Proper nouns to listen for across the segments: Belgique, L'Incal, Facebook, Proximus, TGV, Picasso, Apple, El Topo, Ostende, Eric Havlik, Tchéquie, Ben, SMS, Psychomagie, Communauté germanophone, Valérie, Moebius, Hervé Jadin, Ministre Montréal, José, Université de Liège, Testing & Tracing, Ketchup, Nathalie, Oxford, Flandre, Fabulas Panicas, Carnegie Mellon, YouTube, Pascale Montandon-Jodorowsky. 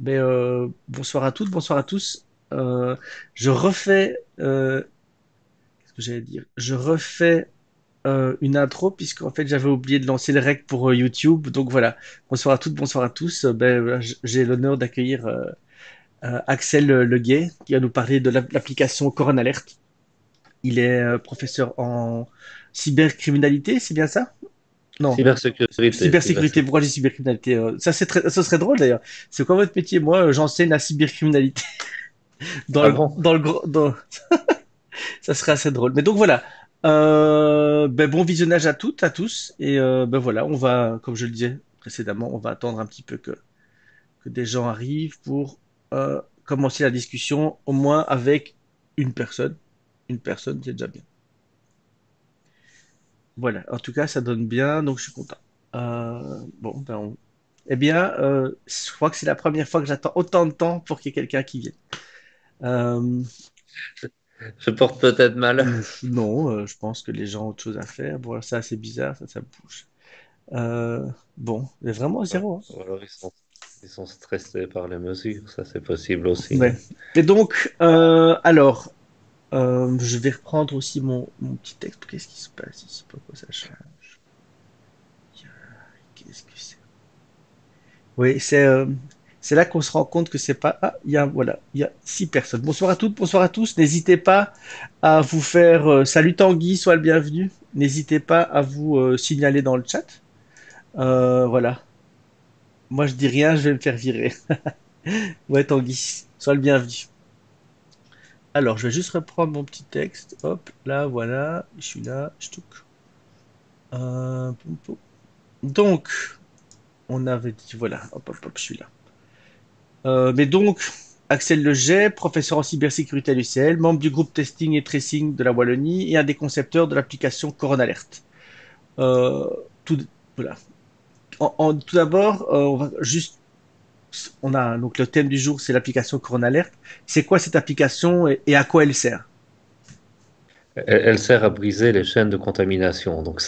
Ben, bonsoir à toutes, bonsoir à tous. Je refais, qu'est-ce que j'allais dire ? Je refais une intro puisqu'en fait j'avais oublié de lancer le rec pour YouTube. Donc voilà, bonsoir à toutes, bonsoir à tous. Ben, j'ai l'honneur d'accueillir Axel Legay qui va nous parler de l'application Coronalert. Il est professeur en cybercriminalité, c'est bien ça ? Non. Cybersécurité. Cybersécurité, pourquoi j'ai cybercriminalité? Ça, ça serait drôle d'ailleurs. C'est quoi votre métier? Moi, j'enseigne la cybercriminalité. Dans le gros. Ça serait assez drôle. Mais donc voilà. Ben, bon visionnage à toutes, à tous. Et ben voilà, on va, comme je le disais précédemment, on va attendre un petit peu que des gens arrivent pour commencer la discussion, au moins avec une personne. Une personne, c'est déjà bien. Voilà, en tout cas, ça donne bien, donc je suis content. Bon, ben eh bien, je crois que c'est la première fois que j'attends autant de temps pour qu'il y ait quelqu'un qui vienne. Je porte peut-être mal. Non, je pense que les gens ont autre chose à faire. Bon, ça, c'est bizarre, ça bouge. Bon, mais vraiment à zéro. Hein. Alors, ils sont stressés par les mesures, ça, c'est possible aussi. Ouais. Et donc, alors... je vais reprendre aussi mon petit texte. Qu'est-ce qui se passe ici? Pourquoi ça change? Qu'est-ce que c'est? Oui, c'est là qu'on se rend compte que c'est pas... Ah, il y a 6 personnes. Bonsoir à toutes, bonsoir à tous. N'hésitez pas à vous faire... Salut Tanguy, sois le bienvenu. N'hésitez pas à vous signaler dans le chat. Voilà. Moi, je dis rien, je vais me faire virer. Ouais, Tanguy, sois le bienvenu. Alors, je vais juste reprendre mon petit texte. Hop, là, voilà. Je suis là. Donc, on avait dit, voilà. Hop, hop, hop, je suis là. Mais donc, Axel Legay, professeur en cybersécurité à l'UCL, membre du groupe testing et tracing de la Wallonie et un des concepteurs de l'application Coronalert. Voilà. Tout d'abord, on va juste... On a donc le thème du jour, c'est l'application Coronalert. C'est quoi cette application et à quoi elle sert? Elle sert à briser les chaînes de contamination. Donc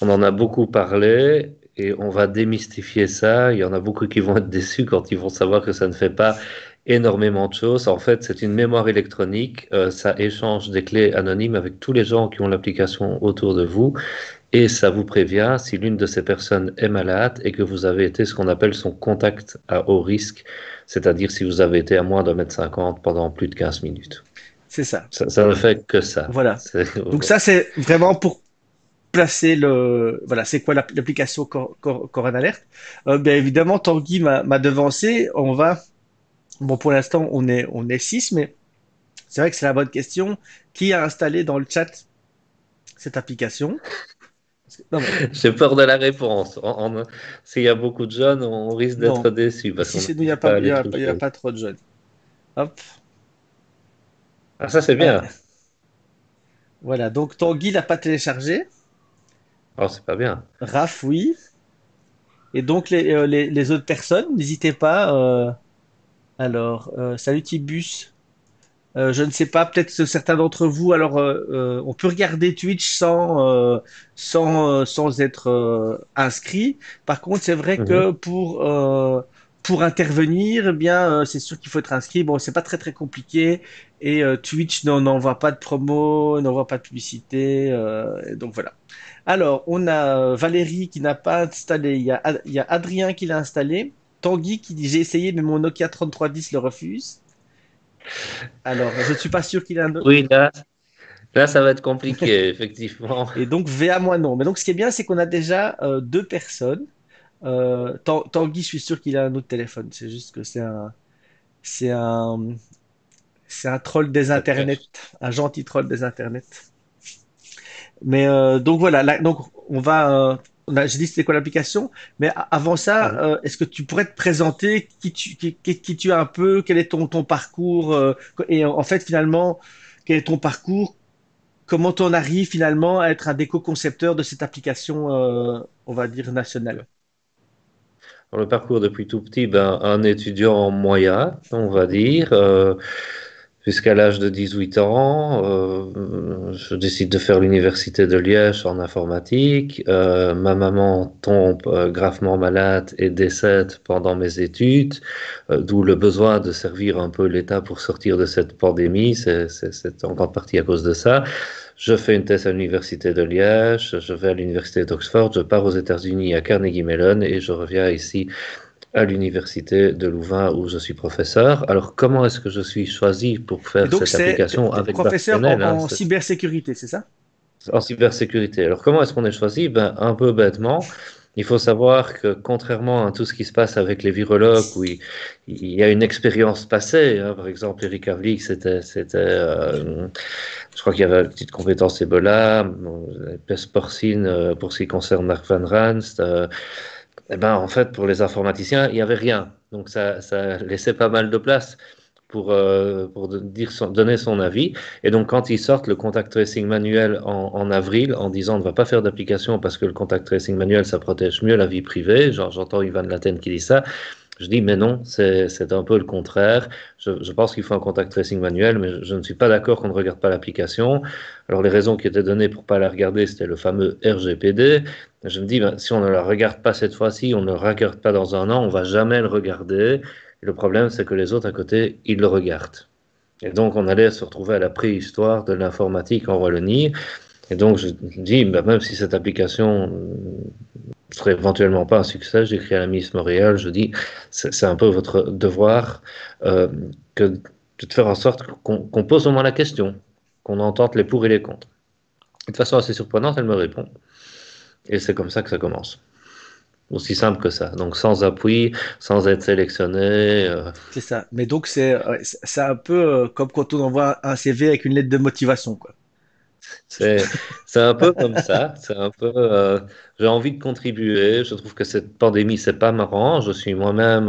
on en a beaucoup parlé et on va démystifier ça. Il y en a beaucoup qui vont être déçus quand ils vont savoir que ça ne fait pas énormément de choses. En fait, c'est une mémoire électronique. Ça échange des clés anonymes avec tous les gens qui ont l'application autour de vous. Et ça vous prévient si l'une de ces personnes est malade et que vous avez été ce qu'on appelle son contact à haut risque, c'est-à-dire si vous avez été à moins d'1,50 m pendant plus de 15 minutes. C'est ça. Ça ne fait que ça. Voilà. Donc ça, c'est vraiment pour placer le... Voilà, c'est quoi l'application Coronalert? Bien évidemment, Tanguy m'a devancé. On va... Bon, pour l'instant, on est 6, mais c'est vrai que c'est la bonne question. Qui a installé dans le chat cette application? J'ai peur de la réponse. S'il y a beaucoup de jeunes, on risque d'être déçus. Parce si c'est nous, il n'y a pas trop de jeunes. Hop. Ah, ça, c'est bien. Voilà, donc Tanguy l'a pas téléchargé. Oh, c'est pas bien. Raph, oui. Et donc, les autres personnes, n'hésitez pas. Alors, salut Tibus. Je ne sais pas, peut-être certains d'entre vous. Alors, on peut regarder Twitch sans être inscrit. Par contre, c'est vrai que pour intervenir, eh bien, c'est sûr qu'il faut être inscrit. Bon, c'est pas très compliqué. Et Twitch n'envoie pas de promo, n'envoie pas de publicité. Donc voilà. Alors, on a Valérie qui n'a pas installé. Il y a Adrien qui l'a installé. Tanguy qui dit j'ai essayé, mais mon Nokia 3310 le refuse. Alors, je ne suis pas sûr qu'il a un autre. Oui, là, ça va être compliqué, effectivement. Et donc, VA, moi, non. Mais donc, ce qui est bien, c'est qu'on a déjà 2 personnes. Tanguy, je suis sûr qu'il a un autre téléphone. C'est juste que c'est un troll des internets, un gentil troll des internets. Mais donc, voilà. Là, donc, on va... J'ai dit c'était quoi l'application, mais avant ça, est-ce que tu pourrais te présenter qui tu es un peu, quel est ton parcours et en fait finalement, quel est ton parcours, comment tu en arrives finalement à être un des co-concepteurs de cette application, on va dire, nationale? Dans le parcours depuis tout petit, ben, un étudiant moyen, on va dire, Jusqu'à l'âge de 18 ans, je décide de faire l'université de Liège en informatique. Ma maman tombe gravement malade et décède pendant mes études, d'où le besoin de servir un peu l'État pour sortir de cette pandémie. C'est en grande partie à cause de ça. Je fais une thèse à l'université de Liège, je vais à l'université d'Oxford, je pars aux États-Unis à Carnegie Mellon et je reviens ici à l'université de Louvain où je suis professeur. Alors, comment est-ce que je suis choisi pour faire cette application avec Bart Preneel? Donc, professeur en cybersécurité, c'est ça? En cybersécurité. Alors, comment est-ce qu'on est choisi? Ben, un peu bêtement. Il faut savoir que, contrairement à tout ce qui se passe avec les virologues, où il y a une expérience passée, hein, par exemple, Eric Havlik, je crois qu'il y avait une petite compétence Ebola, la peste porcine pour ce qui concerne Mark Van Ranst, eh ben, en fait, pour les informaticiens, il n'y avait rien. Donc, ça laissait pas mal de place pour donner son avis. Et donc, quand ils sortent le contact tracing manuel en avril, en disant « on ne va pas faire d'application parce que le contact tracing manuel, ça protège mieux la vie privée », j'entends Ivan Laten qui dit ça, je dis « mais non, c'est un peu le contraire. Je pense qu'il faut un contact tracing manuel, mais je ne suis pas d'accord qu'on ne regarde pas l'application. » Alors, les raisons qui étaient données pour ne pas la regarder, c'était le fameux RGPD. Je me dis « si on ne la regarde pas cette fois-ci, on ne la regarde pas dans un an, on ne va jamais le regarder. » Le problème, c'est que les autres à côté, ils le regardent. Et donc, on allait se retrouver à la préhistoire de l'informatique en Wallonie. Et donc, je dis, bah, même si cette application ne serait éventuellement pas un succès, j'écris à la ministre Montréal, je dis, c'est un peu votre devoir de faire en sorte qu'on pose au moins la question, qu'on entende les pour et les contre. Et de façon assez surprenante, elle me répond. Et c'est comme ça que ça commence. Aussi simple que ça, donc sans appui, sans être sélectionné. C'est ça, mais donc c'est un peu comme quand on envoie un CV avec une lettre de motivation, quoi. C'est un peu comme ça, c'est un peu j'ai envie de contribuer, je trouve que cette pandémie c'est pas marrant, je suis moi-même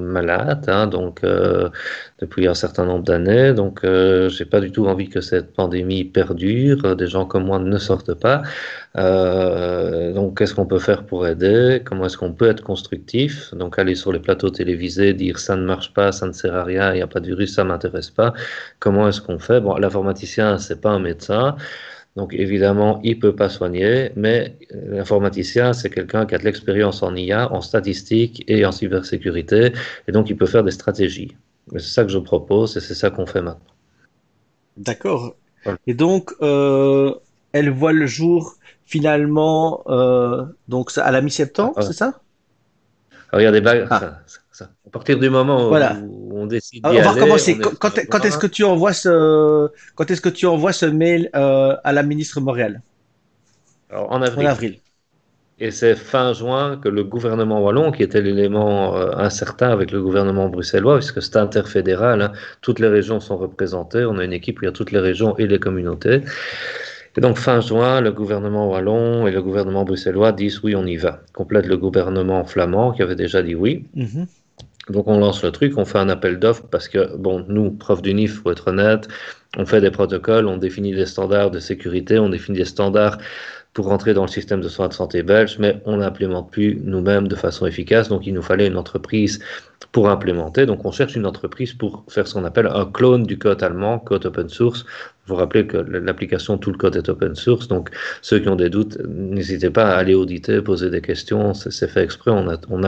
malade, hein, donc depuis un certain nombre d'années, donc j'ai pas du tout envie que cette pandémie perdure, des gens comme moi ne sortent pas, donc qu'est-ce qu'on peut faire pour aider, comment est-ce qu'on peut être constructif, donc aller sur les plateaux télévisés, dire ça ne marche pas, ça ne sert à rien, il n'y a pas de virus, ça m'intéresse pas, comment est-ce qu'on fait? Bon, l'informaticien c'est pas un médecin. Donc évidemment, il ne peut pas soigner, mais l'informaticien, c'est quelqu'un qui a de l'expérience en IA, en statistique et en cybersécurité, et donc il peut faire des stratégies. C'est ça que je propose, et c'est ça qu'on fait maintenant. D'accord. Voilà. Et donc, elle voit le jour finalement donc à la mi-septembre, c'est ça? Regardez, à partir du moment où, voilà, où on décide d'y aller... On va recommencer. Quand est-ce que tu envoies ce mail à la ministre Montréal? Alors, en avril. Et c'est fin juin que le gouvernement wallon, qui était l'élément incertain avec le gouvernement bruxellois, puisque c'est interfédéral, hein, toutes les régions sont représentées, on a une équipe où il y a toutes les régions et les communautés. Et donc fin juin, le gouvernement wallon et le gouvernement bruxellois disent oui, on y va. Complète le gouvernement flamand qui avait déjà dit oui. Mm-hmm. Donc on lance le truc, on fait un appel d'offres parce que, bon, nous, profs du NIF, faut être honnête, on fait des protocoles, on définit des standards de sécurité, on définit des standards pour rentrer dans le système de soins de santé belge, mais on n'implémente plus nous-mêmes de façon efficace, donc il nous fallait une entreprise pour implémenter, donc on cherche une entreprise pour faire ce qu'on appelle un clone du code allemand, code open source. Vous vous rappelez que l'application, tout le code est open source, donc ceux qui ont des doutes, n'hésitez pas à aller auditer, poser des questions, c'est fait exprès, on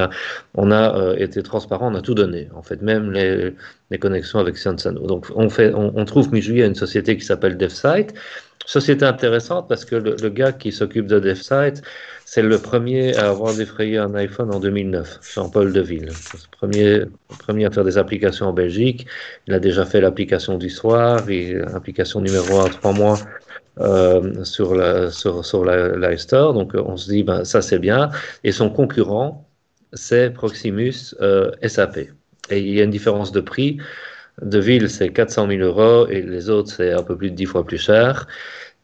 a été transparent, on a tout donné, en fait, même les connexions avec Sciensano. Donc on trouve mi-juillet une société qui s'appelle DevSight. Société intéressante parce que le gars qui s'occupe de DevSight, c'est le premier à avoir défrayé un iPhone en 2009, Jean-Paul Deville. Le premier à faire des applications en Belgique. Il a déjà fait l'application du soir, et application numéro 1 en 3 mois sur l'iStore. Donc on se dit, ben, ça c'est bien. Et son concurrent, c'est Proximus SAP. Et il y a une différence de prix. Deville, c'est 400 000 euros et les autres, c'est un peu plus de 10 fois plus cher.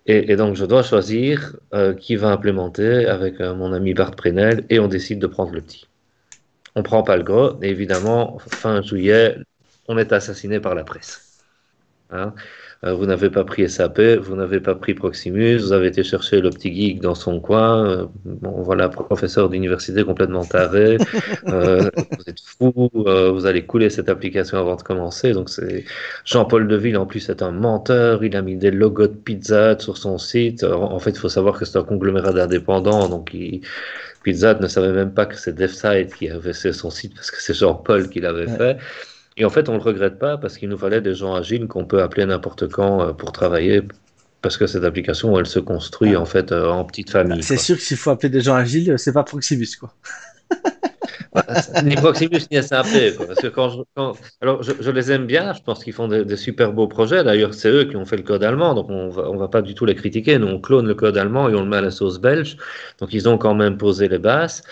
Et donc, je dois choisir qui va implémenter avec mon ami Bart Preneel et on décide de prendre le petit. On ne prend pas le gros et évidemment, fin juillet, on est assassiné par la presse. Hein. Vous n'avez pas pris SAP, vous n'avez pas pris Proximus, vous avez été chercher le petit geek dans son coin, bon, voilà, professeur d'université complètement taré, vous êtes fou, vous allez couler cette application avant de commencer. Donc c'est Jean-Paul Deville, en plus, est un menteur, il a mis des logos de pizza sur son site. En fait, il faut savoir que c'est un conglomérat d'indépendants, donc Pizza ne savait même pas que c'est DevSight qui avait son site, parce que c'est Jean-Paul qui l'avait fait. Et en fait, on ne le regrette pas parce qu'il nous fallait des gens agiles qu'on peut appeler n'importe quand pour travailler, parce que cette application, elle se construit en fait en petite famille. C'est sûr que s'il faut appeler des gens agiles, c'est pas Proximus, quoi. Ni Proximus ni SAP, quoi. Parce que alors, je les aime bien, je pense qu'ils font des super beaux projets. D'ailleurs, c'est eux qui ont fait le code allemand, donc on va pas du tout les critiquer. Nous, on clone le code allemand et on le met à la sauce belge. Donc, ils ont quand même posé les bases.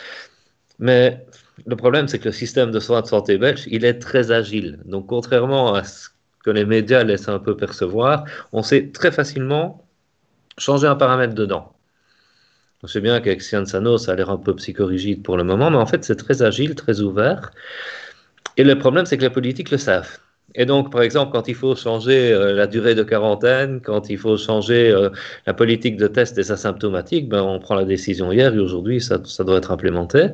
Mais le problème, c'est que le système de soins de santé belge, il est très agile. Donc, contrairement à ce que les médias laissent un peu percevoir, on sait très facilement changer un paramètre dedans. Je sais bien qu'avec Sciensano, ça a l'air un peu psychorigide pour le moment, mais en fait, c'est très agile, très ouvert. Et le problème, c'est que les politiques le savent. Et donc, par exemple, quand il faut changer la durée de quarantaine, quand il faut changer la politique de test des asymptomatiques, ben, on prend la décision hier et aujourd'hui, ça doit être implémenté.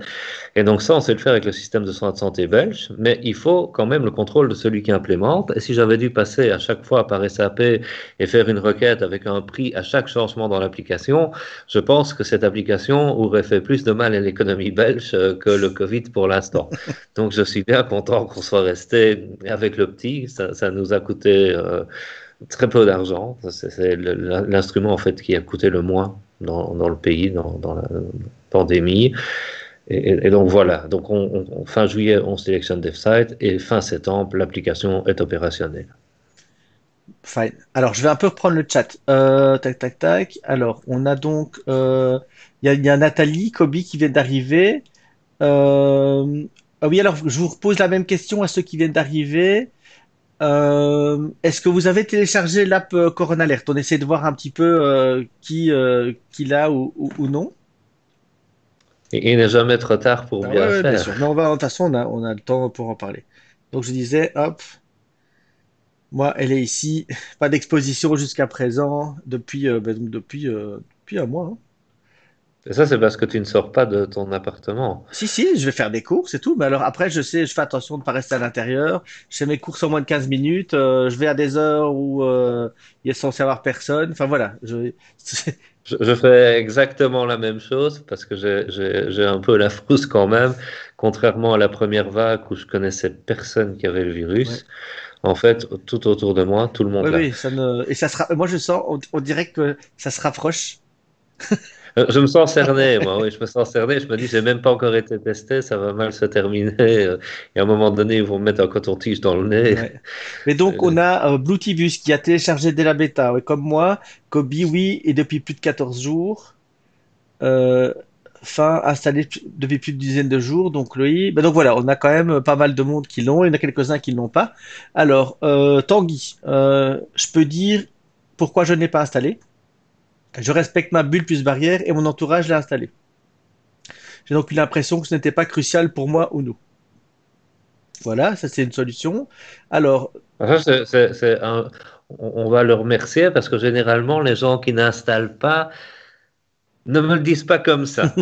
Et donc ça, on sait le faire avec le système de soins de santé belge, mais il faut quand même le contrôle de celui qui implémente. Et si j'avais dû passer à chaque fois par SAP et faire une requête avec un prix à chaque changement dans l'application, je pense que cette application aurait fait plus de mal à l'économie belge que le Covid pour l'instant. Donc je suis bien content qu'on soit resté avec le petit, ça nous a coûté très peu d'argent, c'est l'instrument en fait qui a coûté le moins dans le pays, dans la pandémie, et donc voilà, donc fin juillet on sélectionne DevSight et fin septembre l'application est opérationnelle. Fine. Alors je vais un peu reprendre le chat, tac, alors on a donc, il y a Nathalie, Kobe qui vient d'arriver, ah oui alors je vous repose la même question à ceux qui viennent d'arriver. Est-ce que vous avez téléchargé l'app Coronalert? On essaie de voir un petit peu qui l'a ou non. Il n'est jamais trop tard pour bien faire. Bien sûr. Non, de toute façon, on a le temps pour en parler. Donc je disais, hop, moi elle est ici, pas d'exposition jusqu'à présent, depuis un mois. Hein. Et ça, c'est parce que tu ne sors pas de ton appartement. Si, je vais faire des courses et tout. Mais alors après, je fais attention de ne pas rester à l'intérieur. Je fais mes courses en moins de 15 minutes. Je vais à des heures où il est censé y avoir personne. Enfin, voilà. Je fais exactement la même chose parce que j'ai un peu la frousse quand même. Contrairement à la première vague où je connaissais personne qui avait le virus. Ouais. En fait, tout autour de moi, tout le monde là. Oui, moi, je sens, on dirait que ça se rapproche. Je me sens cerné, moi, oui, je me sens cerné, je me dis, j'ai même pas encore été testé, ça va mal se terminer, et à un moment donné, ils vont me mettre un coton-tige dans le nez. Ouais. Mais donc, on a Blue Tibus qui a téléchargé dès la bêta, ouais, comme moi, Kobe, oui, et depuis plus de 14 jours, installé depuis plus de dizaines de jours, donc lui, ben donc voilà, on a quand même pas mal de monde qui l'ont, il y en a quelques-uns qui ne l'ont pas. Alors, Tanguy, je peux dire pourquoi je ne l'ai pas installé? Je respecte ma bulle plus barrière et mon entourage l'a installée. J'ai donc eu l'impression que ce n'était pas crucial pour moi ou nous. Voilà, ça c'est une solution. Alors, on va le remercier parce que généralement les gens qui n'installent pas ne me le disent pas comme ça.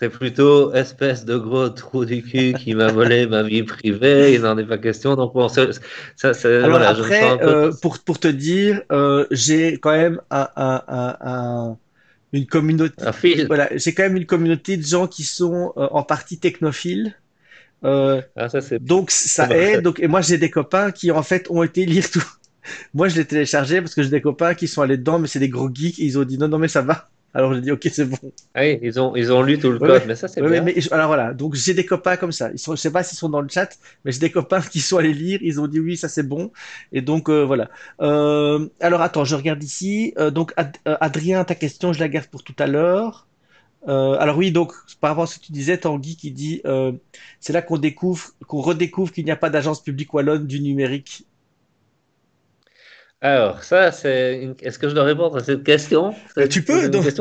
C'est plutôt espèce de gros trou du cul qui m'a volé ma vie privée, il n'en est pas question. Donc bon, alors voilà, après, pour te dire, j'ai quand même une communauté. Voilà, j'ai quand même une communauté de gens qui sont en partie technophiles. Donc ça aide. Donc, et moi j'ai des copains qui en fait ont été lire tout. Moi je l'ai téléchargé parce que j'ai des copains qui sont allés dedans, mais c'est des gros geeks. Et ils ont dit non mais ça va. Alors j'ai dit ok c'est bon. Oui, ils ont lu tout le code, mais ça c'est bien. Mais, alors voilà, donc j'ai des copains comme ça. Ils sont, je sais pas s'ils sont dans le chat, mais j'ai des copains qui sont allés lire. Ils ont dit oui ça c'est bon. Et donc voilà. Alors attends, je regarde ici. Donc Adrien, ta question je la garde pour tout à l'heure. Alors oui, donc par rapport à ce que tu disais, Tanguy qui dit c'est là qu'on redécouvre qu'il n'y a pas d'agence publique wallonne du numérique. Alors, ça, c'est une... Est-ce que je dois répondre à cette question? Tu peux, donc c'est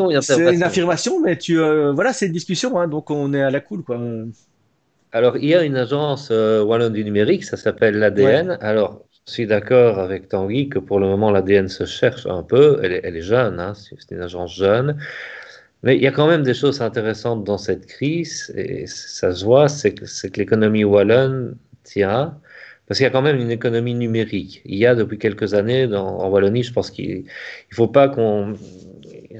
une affirmation, mais voilà, c'est une discussion, hein, donc on est à la cool, quoi. Alors, il y a une agence wallonne du numérique, ça s'appelle l'ADN. Ouais. Alors, Je suis d'accord avec Tanguy que pour le moment, l'ADN se cherche un peu. Elle est jeune, hein, c'est une agence jeune. Mais il y a quand même des choses intéressantes dans cette crise. Et ça se voit, c'est que l'économie wallonne tient. Parce qu'il y a quand même une économie numérique. Il y a depuis quelques années, en Wallonie, je pense qu'il ne faut pas qu'on...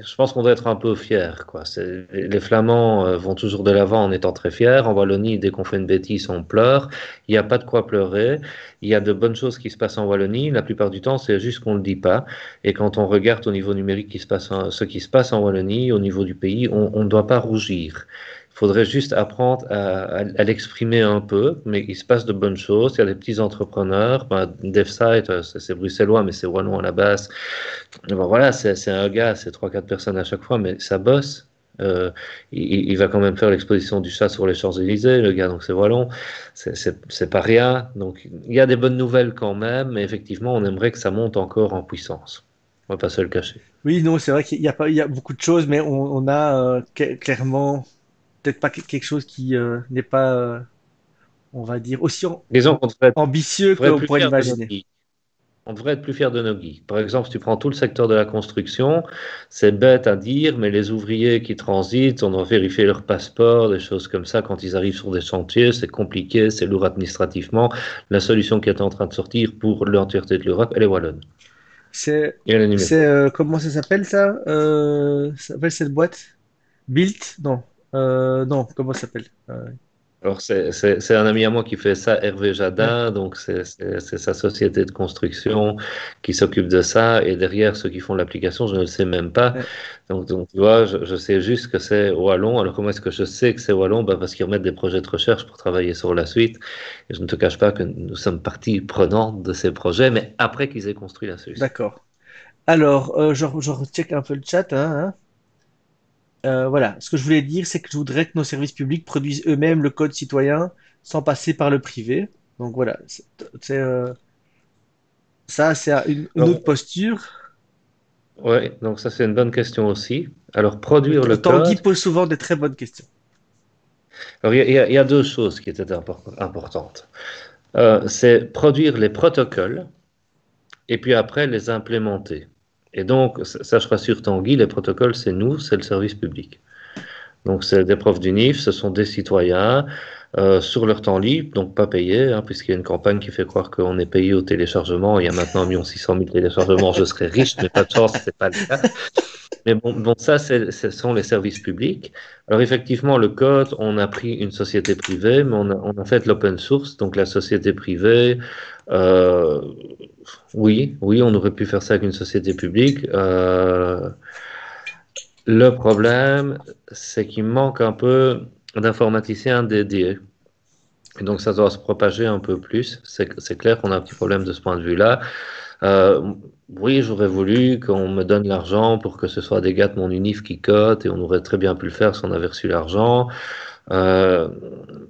Je pense qu'on doit être un peu fiers, quoi. Les Flamands vont toujours de l'avant en étant très fiers. En Wallonie, dès qu'on fait une bêtise, on pleure. Il n'y a pas de quoi pleurer. Il y a de bonnes choses qui se passent en Wallonie. La plupart du temps, c'est juste qu'on ne le dit pas. Et quand on regarde au niveau numérique ce qui se passe en Wallonie, au niveau du pays, on ne doit pas rougir. Il faudrait juste apprendre à l'exprimer un peu. Mais il se passe de bonnes choses. Il y a des petits entrepreneurs. DevSight, c'est bruxellois, mais c'est wallon à la base. Bon, voilà, c'est un gars, c'est 3-4 personnes à chaque fois, mais ça bosse. Il va quand même faire l'exposition du chat sur les Champs-Élysées, le gars, donc c'est wallon. C'est pas rien. Donc il y a des bonnes nouvelles quand même, mais effectivement, on aimerait que ça monte encore en puissance. On va pas se le cacher. Oui, non, c'est vrai qu'il y a beaucoup de choses, mais on a clairement... peut-être pas quelque chose qui n'est pas, on va dire, aussi ambitieux que l'on pourrait l'imaginer. On devrait être plus fier de nos geeks. Par exemple, si tu prends tout le secteur de la construction, c'est bête à dire, mais les ouvriers qui transitent, on doit vérifier leur passeport, des choses comme ça, quand ils arrivent sur des chantiers, c'est compliqué, c'est lourd administrativement. La solution qui est en train de sortir pour l'entièreté de l'Europe, elle est wallonne. C'est comment ça s'appelle ça, ça s'appelle cette boîte Built? Non. Non, comment ça s'appelle Alors, c'est un ami à moi qui fait ça, Hervé Jadin, ouais. Donc c'est sa société de construction qui s'occupe de ça, et derrière ceux qui font l'application, je ne le sais même pas. Ouais. Donc tu vois, je sais juste que c'est wallon. Alors, comment est-ce que je sais que c'est wallon? Parce qu'ils remettent des projets de recherche pour travailler sur la suite, et je ne te cache pas que nous sommes partie prenante de ces projets, mais après qu'ils aient construit la solution. D'accord. Alors, je recheck un peu le chat, hein. Voilà, ce que je voulais dire, c'est que je voudrais que nos services publics produisent eux-mêmes le code citoyen sans passer par le privé. Donc voilà, ça c'est une autre posture. Oui, donc ça c'est une bonne question aussi. Alors produire le code... Tanguy pose souvent des très bonnes questions. Alors il y a deux choses qui étaient importantes. C'est produire les protocoles et puis après les implémenter. Et donc, ça je rassure Tanguy, les protocoles, c'est nous, c'est le service public. Donc, c'est des profs d'UNIF, ce sont des citoyens, sur leur temps libre, donc pas payés, hein, puisqu'il y a une campagne qui fait croire qu'on est payé au téléchargement. Il y a maintenant 1 600 000 téléchargements, je serais riche, mais pas de chance, c'est pas le cas. Mais bon ça, ce sont les services publics. Alors, effectivement, le code, on a pris une société privée, mais on a fait l'open source, donc la société privée... Oui, on aurait pu faire ça avec une société publique. Le problème, c'est qu'il manque un peu d'informaticiens dédiés. Et donc, ça doit se propager un peu plus. C'est clair qu'on a un petit problème de ce point de vue-là. Oui, j'aurais voulu qu'on me donne l'argent pour que ce soit des gars de mon unif qui cotent, et on aurait très bien pu le faire si on avait reçu l'argent.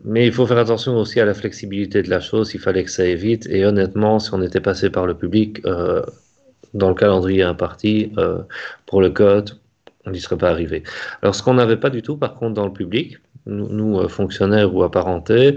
Mais il faut faire attention aussi à la flexibilité de la chose, il fallait que ça aille vite, et honnêtement, si on était passé par le public, dans le calendrier imparti, pour le code, on n'y serait pas arrivé. Alors ce qu'on n'avait pas du tout, par contre, dans le public, nous fonctionnaires ou apparentés,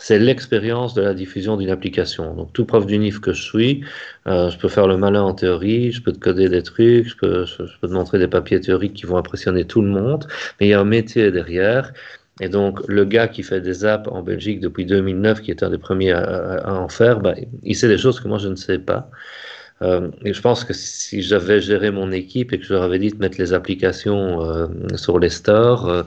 c'est l'expérience de la diffusion d'une application. Donc tout prof d'UNIF que je suis, je peux faire le malin en théorie, je peux te coder des trucs, je peux te montrer des papiers théoriques qui vont impressionner tout le monde, mais il y a un métier derrière. Et donc, le gars qui fait des apps en Belgique depuis 2009, qui est un des premiers à en faire, il sait des choses que moi, je ne sais pas. Et je pense que si j'avais géré mon équipe et que je leur avais dit de mettre les applications sur les stores,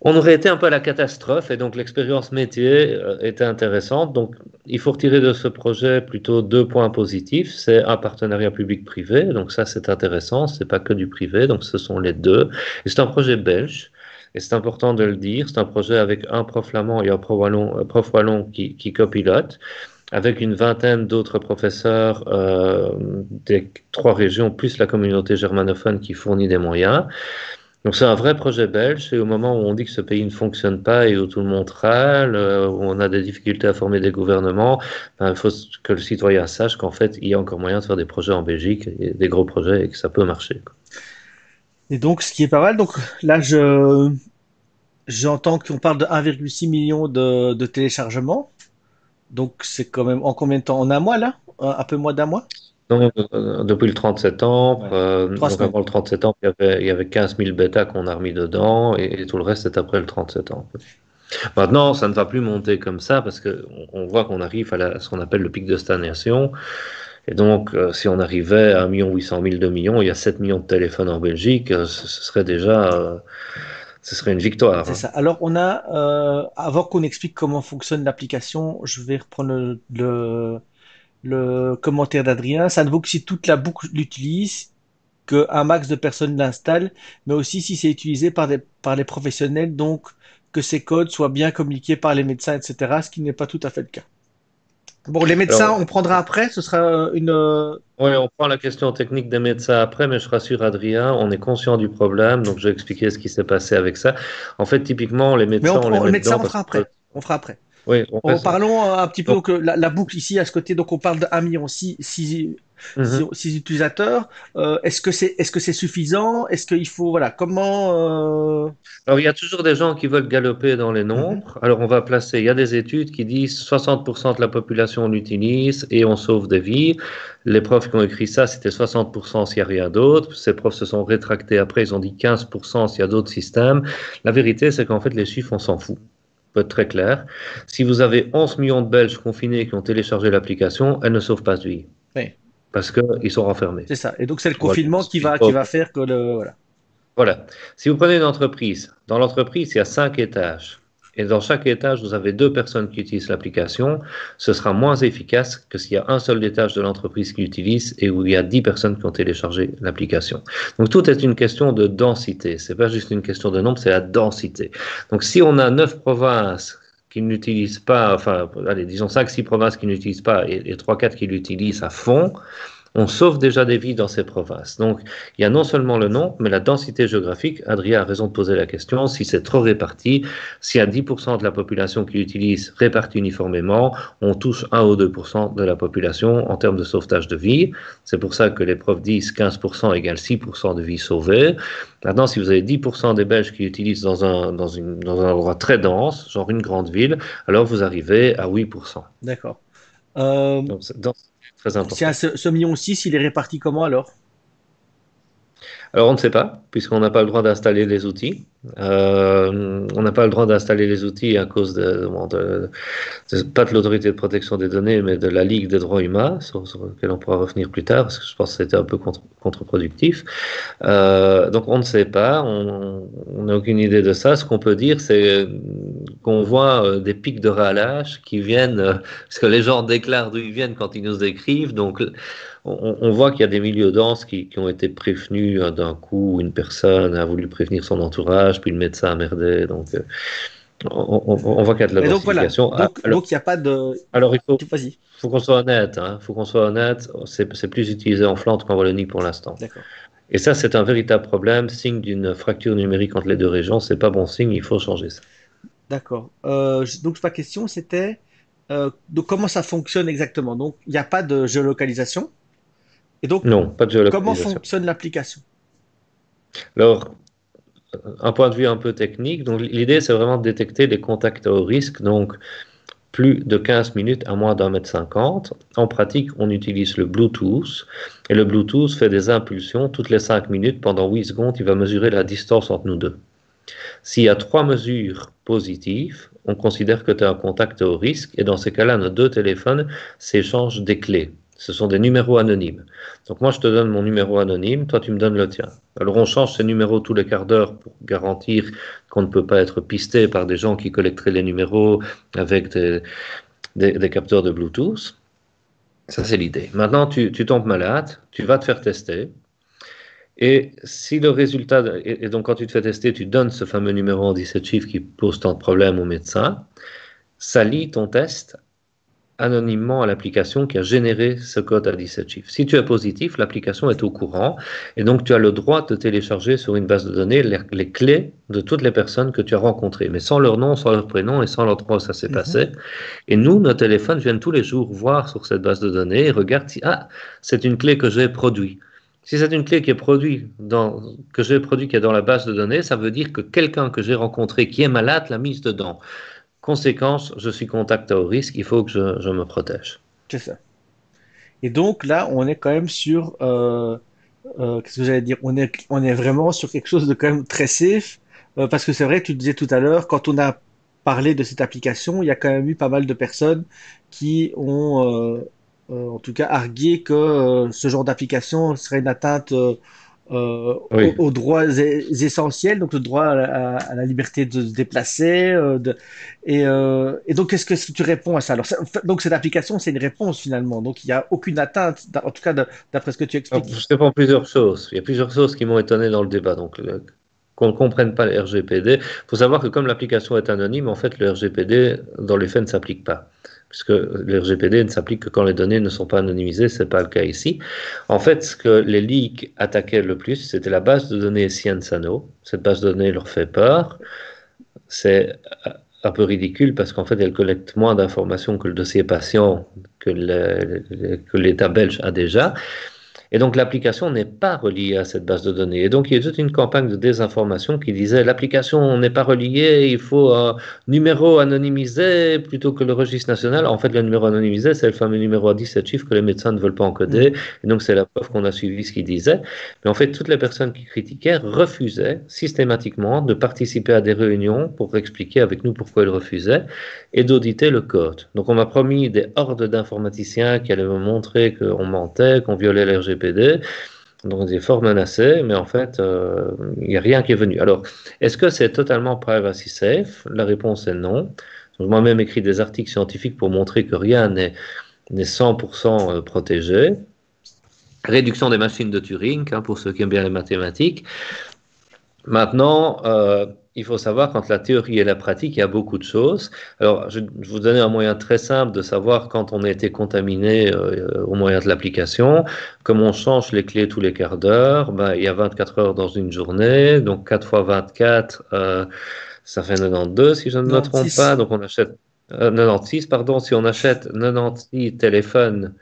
on aurait été un peu à la catastrophe. Et donc, l'expérience métier était intéressante. Donc, il faut retirer de ce projet plutôt 2 points positifs. C'est un partenariat public-privé. Donc, ça, c'est intéressant. C'est pas que du privé. Donc, ce sont les deux. Et c'est un projet belge. Et c'est important de le dire, c'est un projet avec un prof flamand et un prof wallon qui copilote, avec une vingtaine d'autres professeurs des 3 régions, plus la communauté germanophone qui fournit des moyens. Donc c'est un vrai projet belge, et au moment où on dit que ce pays ne fonctionne pas et où tout le monde râle, où on a des difficultés à former des gouvernements, il faut que le citoyen sache qu'en fait, il y a encore moyen de faire des projets en Belgique, et des gros projets, et que ça peut marcher, quoi. Et donc, ce qui est pas mal, donc là, j'entends qu'on parle de 1,6 million de téléchargements. Donc, c'est quand même en combien de temps? En un mois, là? un peu moins d'un mois? Non, depuis le 30 septembre, ouais. Donc avant le 30 septembre, il y avait 15 000 bêtas qu'on a remis dedans et tout le reste c'est après le 30 septembre. Maintenant, ça ne va plus monter comme ça parce qu'on voit qu'on arrive à ce qu'on appelle le pic de stagnation. Et donc, si on arrivait à 1 800 000, 2 millions, il y a 7 millions de téléphones en Belgique, ce serait déjà... ce serait une victoire. C'est ça. Alors, on a... avant qu'on explique comment fonctionne l'application, je vais reprendre le commentaire d'Adrien. Ça ne vaut que si toute la boucle l'utilise, qu'un max de personnes l'installent, mais aussi si c'est utilisé par les professionnels, donc que ces codes soient bien communiqués par les médecins, etc., ce qui n'est pas tout à fait le cas. Bon, les médecins, alors, on prendra après, ce sera une... Oui, on prend la question technique des médecins après, mais je rassure Adrien, on est conscient du problème, donc je vais expliquer ce qui s'est passé avec ça. En fait, typiquement, les médecins... Mais on les médecins, on fera après. On fera après. Oui, parlons un petit peu, donc, que la boucle ici, à ce côté, donc on parle de 1 million 6 utilisateurs. Est-ce que c'est suffisant? Est-ce qu'il faut... Voilà, comment... Alors, il y a toujours des gens qui veulent galoper dans les nombres. Alors, on va placer... Il y a des études qui disent 60% de la population l'utilise et on sauve des vies. Les profs qui ont écrit ça, c'était 60% s'il n'y a rien d'autre. Ces profs se sont rétractés après, ils ont dit 15% s'il y a d'autres systèmes. La vérité, c'est qu'en fait, les chiffres, on s'en fout. Peut être très clair. Si vous avez 11 millions de Belges confinés qui ont téléchargé l'application, elle ne sauve pas de vie. Oui. Parce qu'ils sont renfermés. C'est ça. Et donc, c'est le confinement qui va faire que le... Voilà. Voilà. Si vous prenez une entreprise, dans l'entreprise, il y a 5 étages. Et dans chaque étage, vous avez 2 personnes qui utilisent l'application. Ce sera moins efficace que s'il y a un seul étage de l'entreprise qui l'utilise et où il y a 10 personnes qui ont téléchargé l'application. Donc, tout est une question de densité. Ce n'est pas juste une question de nombre, c'est la densité. Donc, si on a 9 provinces qui n'utilisent pas, enfin, allez, disons 5-6 provinces qui n'utilisent pas et 3-4 qui l'utilisent à fond, on sauve déjà des vies dans ces provinces. Donc, il y a non seulement le nombre, mais la densité géographique. Adrien a raison de poser la question. Si c'est trop réparti, s'il y a 10% de la population qui l'utilise répartie uniformément, on touche 1 ou 2% de la population en termes de sauvetage de vie. C'est pour ça que les profs disent 15% égale 6% de vie sauvée. Maintenant, si vous avez 10% des Belges qui l'utilisent dans un endroit très dense, genre une grande ville, alors vous arrivez à 8%. D'accord. Donc, très important. Tiens, ce 1,6 million, il est réparti comment alors? Alors, on ne sait pas, puisqu'on n'a pas le droit d'installer les outils. On n'a pas le droit d'installer les outils à cause de pas de l'autorité de protection des données, mais de la Ligue des droits humains, sur laquelle on pourra revenir plus tard, parce que je pense que c'était un peu contre-productif. Donc, on ne sait pas, on n'a aucune idée de ça. Ce qu'on peut dire, c'est qu'on voit des pics de râlage qui viennent, parce que les gens déclarent d'où ils viennent quand ils nous écrivent, donc... On voit qu'il y a des milieux denses qui ont été prévenus d'un coup. Une personne a voulu prévenir son entourage, puis le médecin a merdé. Donc, on voit qu'il y a de la densification. Voilà. Donc, il n'y a pas de... Alors, il faut qu'on soit honnête. C'est plus utilisé en Flandre qu'en Wallonie pour l'instant. Et ça, c'est un véritable problème, signe d'une fracture numérique entre les deux régions. C'est pas bon signe, il faut changer ça. D'accord. Donc, ma question, c'était comment ça fonctionne exactement. Donc, il n'y a pas de géolocalisation. Et donc, non, pas de comment fonctionne l'application? Alors, un point de vue un peu technique, donc l'idée c'est vraiment de détecter les contacts à haut risque, donc plus de 15 minutes à moins d'1,50 m. En pratique, on utilise le Bluetooth, et le Bluetooth fait des impulsions toutes les 5 minutes, pendant 8 secondes, il va mesurer la distance entre nous deux. S'il y a 3 mesures positives, on considère que tu as un contact à haut risque, et dans ces cas-là, nos 2 téléphones s'échangent des clés. Ce sont des numéros anonymes. Donc moi, je te donne mon numéro anonyme, toi, tu me donnes le tien. Alors, on change ces numéros tous les quarts d'heure pour garantir qu'on ne peut pas être pisté par des gens qui collecteraient les numéros avec des capteurs de Bluetooth. Ça, c'est l'idée. Maintenant, tu tombes malade, tu vas te faire tester. Et si le résultat... Et donc, quand tu te fais tester, tu donnes ce fameux numéro en 17 chiffres qui pose tant de problèmes aux médecins. Ça lie ton test anonymement à l'application qui a généré ce code à 17 chiffres. Si tu es positif, l'application est au courant et donc tu as le droit de télécharger sur une base de données les clés de toutes les personnes que tu as rencontrées, mais sans leur nom, sans leur prénom et sans l'endroit où ça s'est passé. Et nous, nos téléphones viennent tous les jours voir sur cette base de données et regardent si c'est une clé que j'ai produite. Si c'est une clé qui est dans la base de données, ça veut dire que quelqu'un que j'ai rencontré qui est malade l'a mise dedans. Conséquence, je suis contact à haut risque, il faut que je me protège. C'est ça. Et donc là, on est quand même sur, qu'est-ce que j'allais dire, on est vraiment sur quelque chose de quand même très safe, parce que c'est vrai, tu disais tout à l'heure, quand on a parlé de cette application, il y a quand même eu pas mal de personnes qui ont, en tout cas, argué que ce genre d'application serait une atteinte oui, aux droits essentiels, donc le droit à la liberté de se déplacer. Et donc, qu'est-ce que tu réponds à ça? Alors, donc, cette application, c'est une réponse finalement. Donc, il n'y a aucune atteinte, en tout cas, d'après ce que tu expliques. Alors, je réponds plusieurs choses. Il y a plusieurs choses qui m'ont étonné dans le débat. Donc, qu'on ne comprenne pas le RGPD. Il faut savoir que comme l'application est anonyme, en fait, le RGPD, dans les faits, ne s'applique pas. Puisque le RGPD ne s'applique que quand les données ne sont pas anonymisées, ce n'est pas le cas ici. En fait, ce que les leaks attaquaient le plus, c'était la base de données Sciensano. Cette base de données leur fait peur. C'est un peu ridicule parce qu'en fait, elle collecte moins d'informations que le dossier patient que l'État belge a déjà. Et donc, l'application n'est pas reliée à cette base de données. Et donc, il y a toute une campagne de désinformation qui disait « l'application n'est pas reliée, il faut un numéro anonymisé plutôt que le registre national ». En fait, le numéro anonymisé, c'est le fameux numéro à 17 chiffres que les médecins ne veulent pas encoder. Et donc, c'est la preuve qu'on a suivi ce qu'ils disaient. Mais en fait, toutes les personnes qui critiquaient refusaient systématiquement de participer à des réunions pour expliquer avec nous pourquoi ils refusaient et d'auditer le code. Donc, on m'a promis des hordes d'informaticiens qui allaient me montrer qu'on mentait, qu'on violait les RGPD. Donc, des forts menacés, mais en fait, il n'y a rien qui est venu. Alors, est-ce que c'est totalement privacy safe? La réponse est non. Moi-même écrit des articles scientifiques pour montrer que rien n'est 100% protégé. Réduction des machines de Turing, hein, pour ceux qui aiment bien les mathématiques. Maintenant, il faut savoir qu'entre la théorie et la pratique, il y a beaucoup de choses. Alors, je vous donner un moyen très simple de savoir quand on a été contaminé au moyen de l'application. Comme on change les clés tous les quarts d'heure, ben, il y a 24 heures dans une journée, donc 4 fois 24, ça fait 92 si je ne me trompe pas. Donc, on achète 96, pardon, si on achète 96 téléphones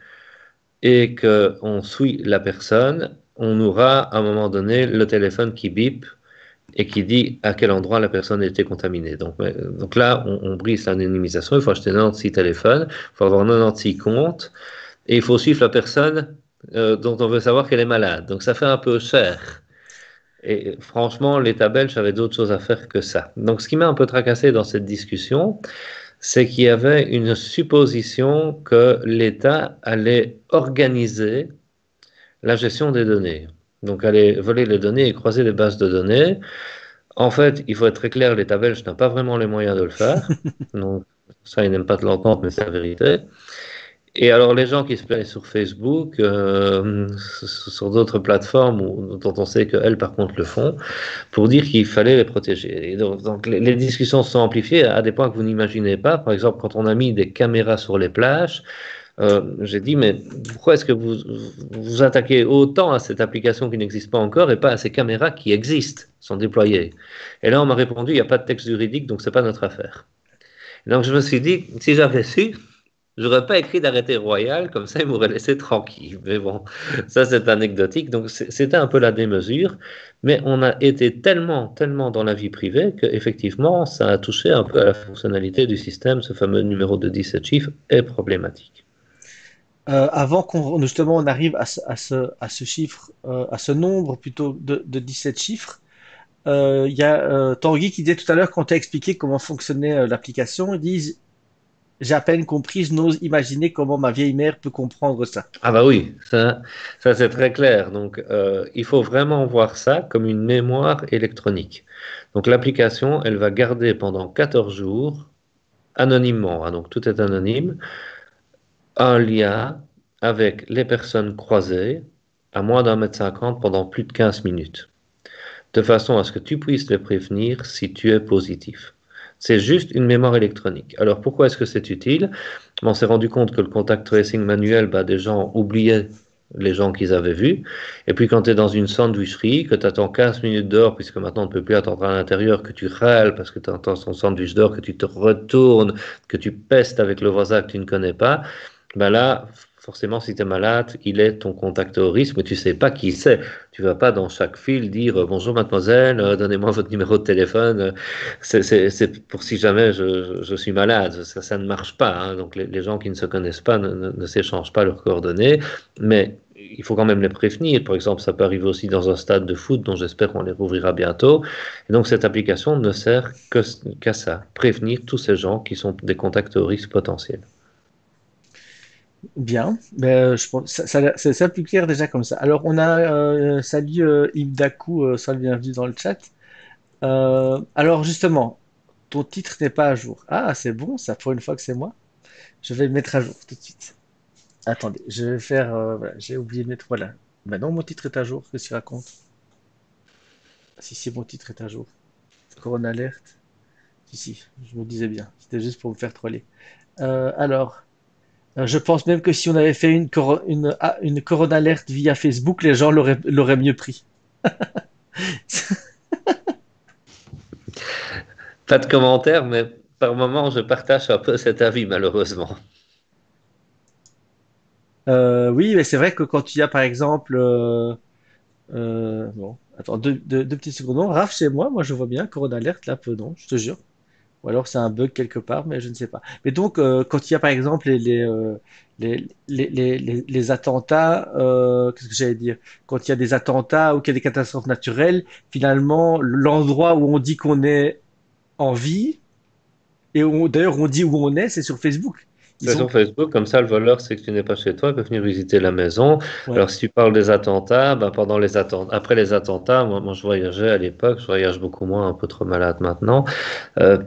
et qu'on suit la personne, on aura à un moment donné le téléphone qui bip et qui dit à quel endroit la personne a été contaminée. Donc là, on brise l'anonymisation, il faut acheter 96 téléphones, il faut avoir 96 comptes, et il faut suivre la personne dont on veut savoir qu'elle est malade. Donc ça fait un peu cher. Et franchement, l'État belge avait d'autres choses à faire que ça. Donc ce qui m'a un peu tracassé dans cette discussion, c'est qu'il y avait une supposition que l'État allait organiser la gestion des données. Donc, aller voler les données et croiser les bases de données. En fait, il faut être très clair, l'État belge n'a pas vraiment les moyens de le faire. Donc, ça, ils n'aiment pas de l'entendre, mais c'est la vérité. Et alors, les gens qui se plaignent sur Facebook, sur d'autres plateformes dont on sait qu'elles, par contre, le font, pour dire qu'il fallait les protéger. Et donc les discussions se sont amplifiées à des points que vous n'imaginez pas. Par exemple, quand on a mis des caméras sur les plages, j'ai dit, mais pourquoi est-ce que vous attaquez autant à cette application qui n'existe pas encore et pas à ces caméras qui existent, sont déployées? Et là, on m'a répondu, il n'y a pas de texte juridique, donc ce n'est pas notre affaire. Et donc, je me suis dit, si j'avais su, je n'aurais pas écrit d'arrêté royal, comme ça, ils m'auraient laissé tranquille. Mais bon, ça, c'est anecdotique. Donc, c'était un peu la démesure. Mais on a été tellement, tellement dans la vie privée qu'effectivement, ça a touché un peu à la fonctionnalité du système. Ce fameux numéro de 17 chiffres est problématique. Avant qu'on justement on arrive à ce chiffre, à ce nombre plutôt de 17 chiffres, il y a Tanguy qui disait tout à l'heure quand tu as expliqué comment fonctionnait l'application, ils disent j'ai à peine compris, je n'ose imaginer comment ma vieille mère peut comprendre ça. Ah bah oui, ça c'est très clair. Donc il faut vraiment voir ça comme une mémoire électronique. Donc l'application, elle va garder pendant 14 jours anonymement, hein, donc tout est anonyme, un lien avec les personnes croisées à moins d'1,50 m pendant plus de 15 minutes, de façon à ce que tu puisses les prévenir si tu es positif. C'est juste une mémoire électronique. Alors pourquoi est-ce que c'est utile? On s'est rendu compte que le contact tracing manuel, bah, des gens oubliaient les gens qu'ils avaient vus. Et puis quand tu es dans une sandwicherie, que tu attends 15 minutes dehors, puisque maintenant on ne peut plus attendre à l'intérieur, que tu râles parce que tu attends ton sandwich dehors, que tu te retournes, que tu pestes avec le voisin que tu ne connais pas, bah là, forcément, si tu es malade, il est ton contact au risque, mais tu ne sais pas qui c'est. Tu ne vas pas dans chaque fil dire « Bonjour mademoiselle, donnez-moi votre numéro de téléphone ». C'est pour si jamais je suis malade. Ça ne marche pas. Hein. Donc les gens qui ne se connaissent pas ne s'échangent pas leurs coordonnées. Mais il faut quand même les prévenir. Par exemple, ça peut arriver aussi dans un stade de foot dont j'espère qu'on les rouvrira bientôt. Et donc cette application ne sert qu'à ça, prévenir tous ces gens qui sont des contacts au risque potentiels. Bien, ben, je pense ça plus clair déjà comme ça. Alors on a salut Ibdaku, sois le bienvenu dans le chat. Alors justement, ton titre n'est pas à jour. Ah c'est bon, ça pour une fois que c'est moi. Je vais le mettre à jour tout de suite. Attendez, je vais faire. Voilà, j'ai oublié de mettre. Voilà. Ben non, mon titre est à jour. Qu'est-ce que tu racontes? Si mon titre est à jour. Coronalert. Si, je me disais bien. C'était juste pour me faire troller. Alors. Je pense même que si on avait fait une Coronalert via Facebook, les gens l'auraient mieux pris. Pas de commentaires, mais par moment, je partage un peu cet avis, malheureusement. Oui, mais c'est vrai que quand il y a, par exemple... bon, attends, deux petites secondes. Non, Raph, chez moi, je vois bien Coronalert, là, peu non, je te jure. Ou alors c'est un bug quelque part, mais je ne sais pas. Mais donc, quand il y a par exemple les attentats, qu'est-ce que j'allais dire? Quand il y a des attentats ou qu'il y a des catastrophes naturelles, finalement, l'endroit où on dit qu'on est en vie, et d'ailleurs on dit où on est, c'est sur Facebook. C'est sur Facebook, comme ça le voleur sait que tu n'es pas chez toi, il peut venir visiter la maison. Ouais. Alors si tu parles des attentats, ben, après les attentats, moi je voyageais à l'époque, je voyage beaucoup moins, un peu trop malade maintenant.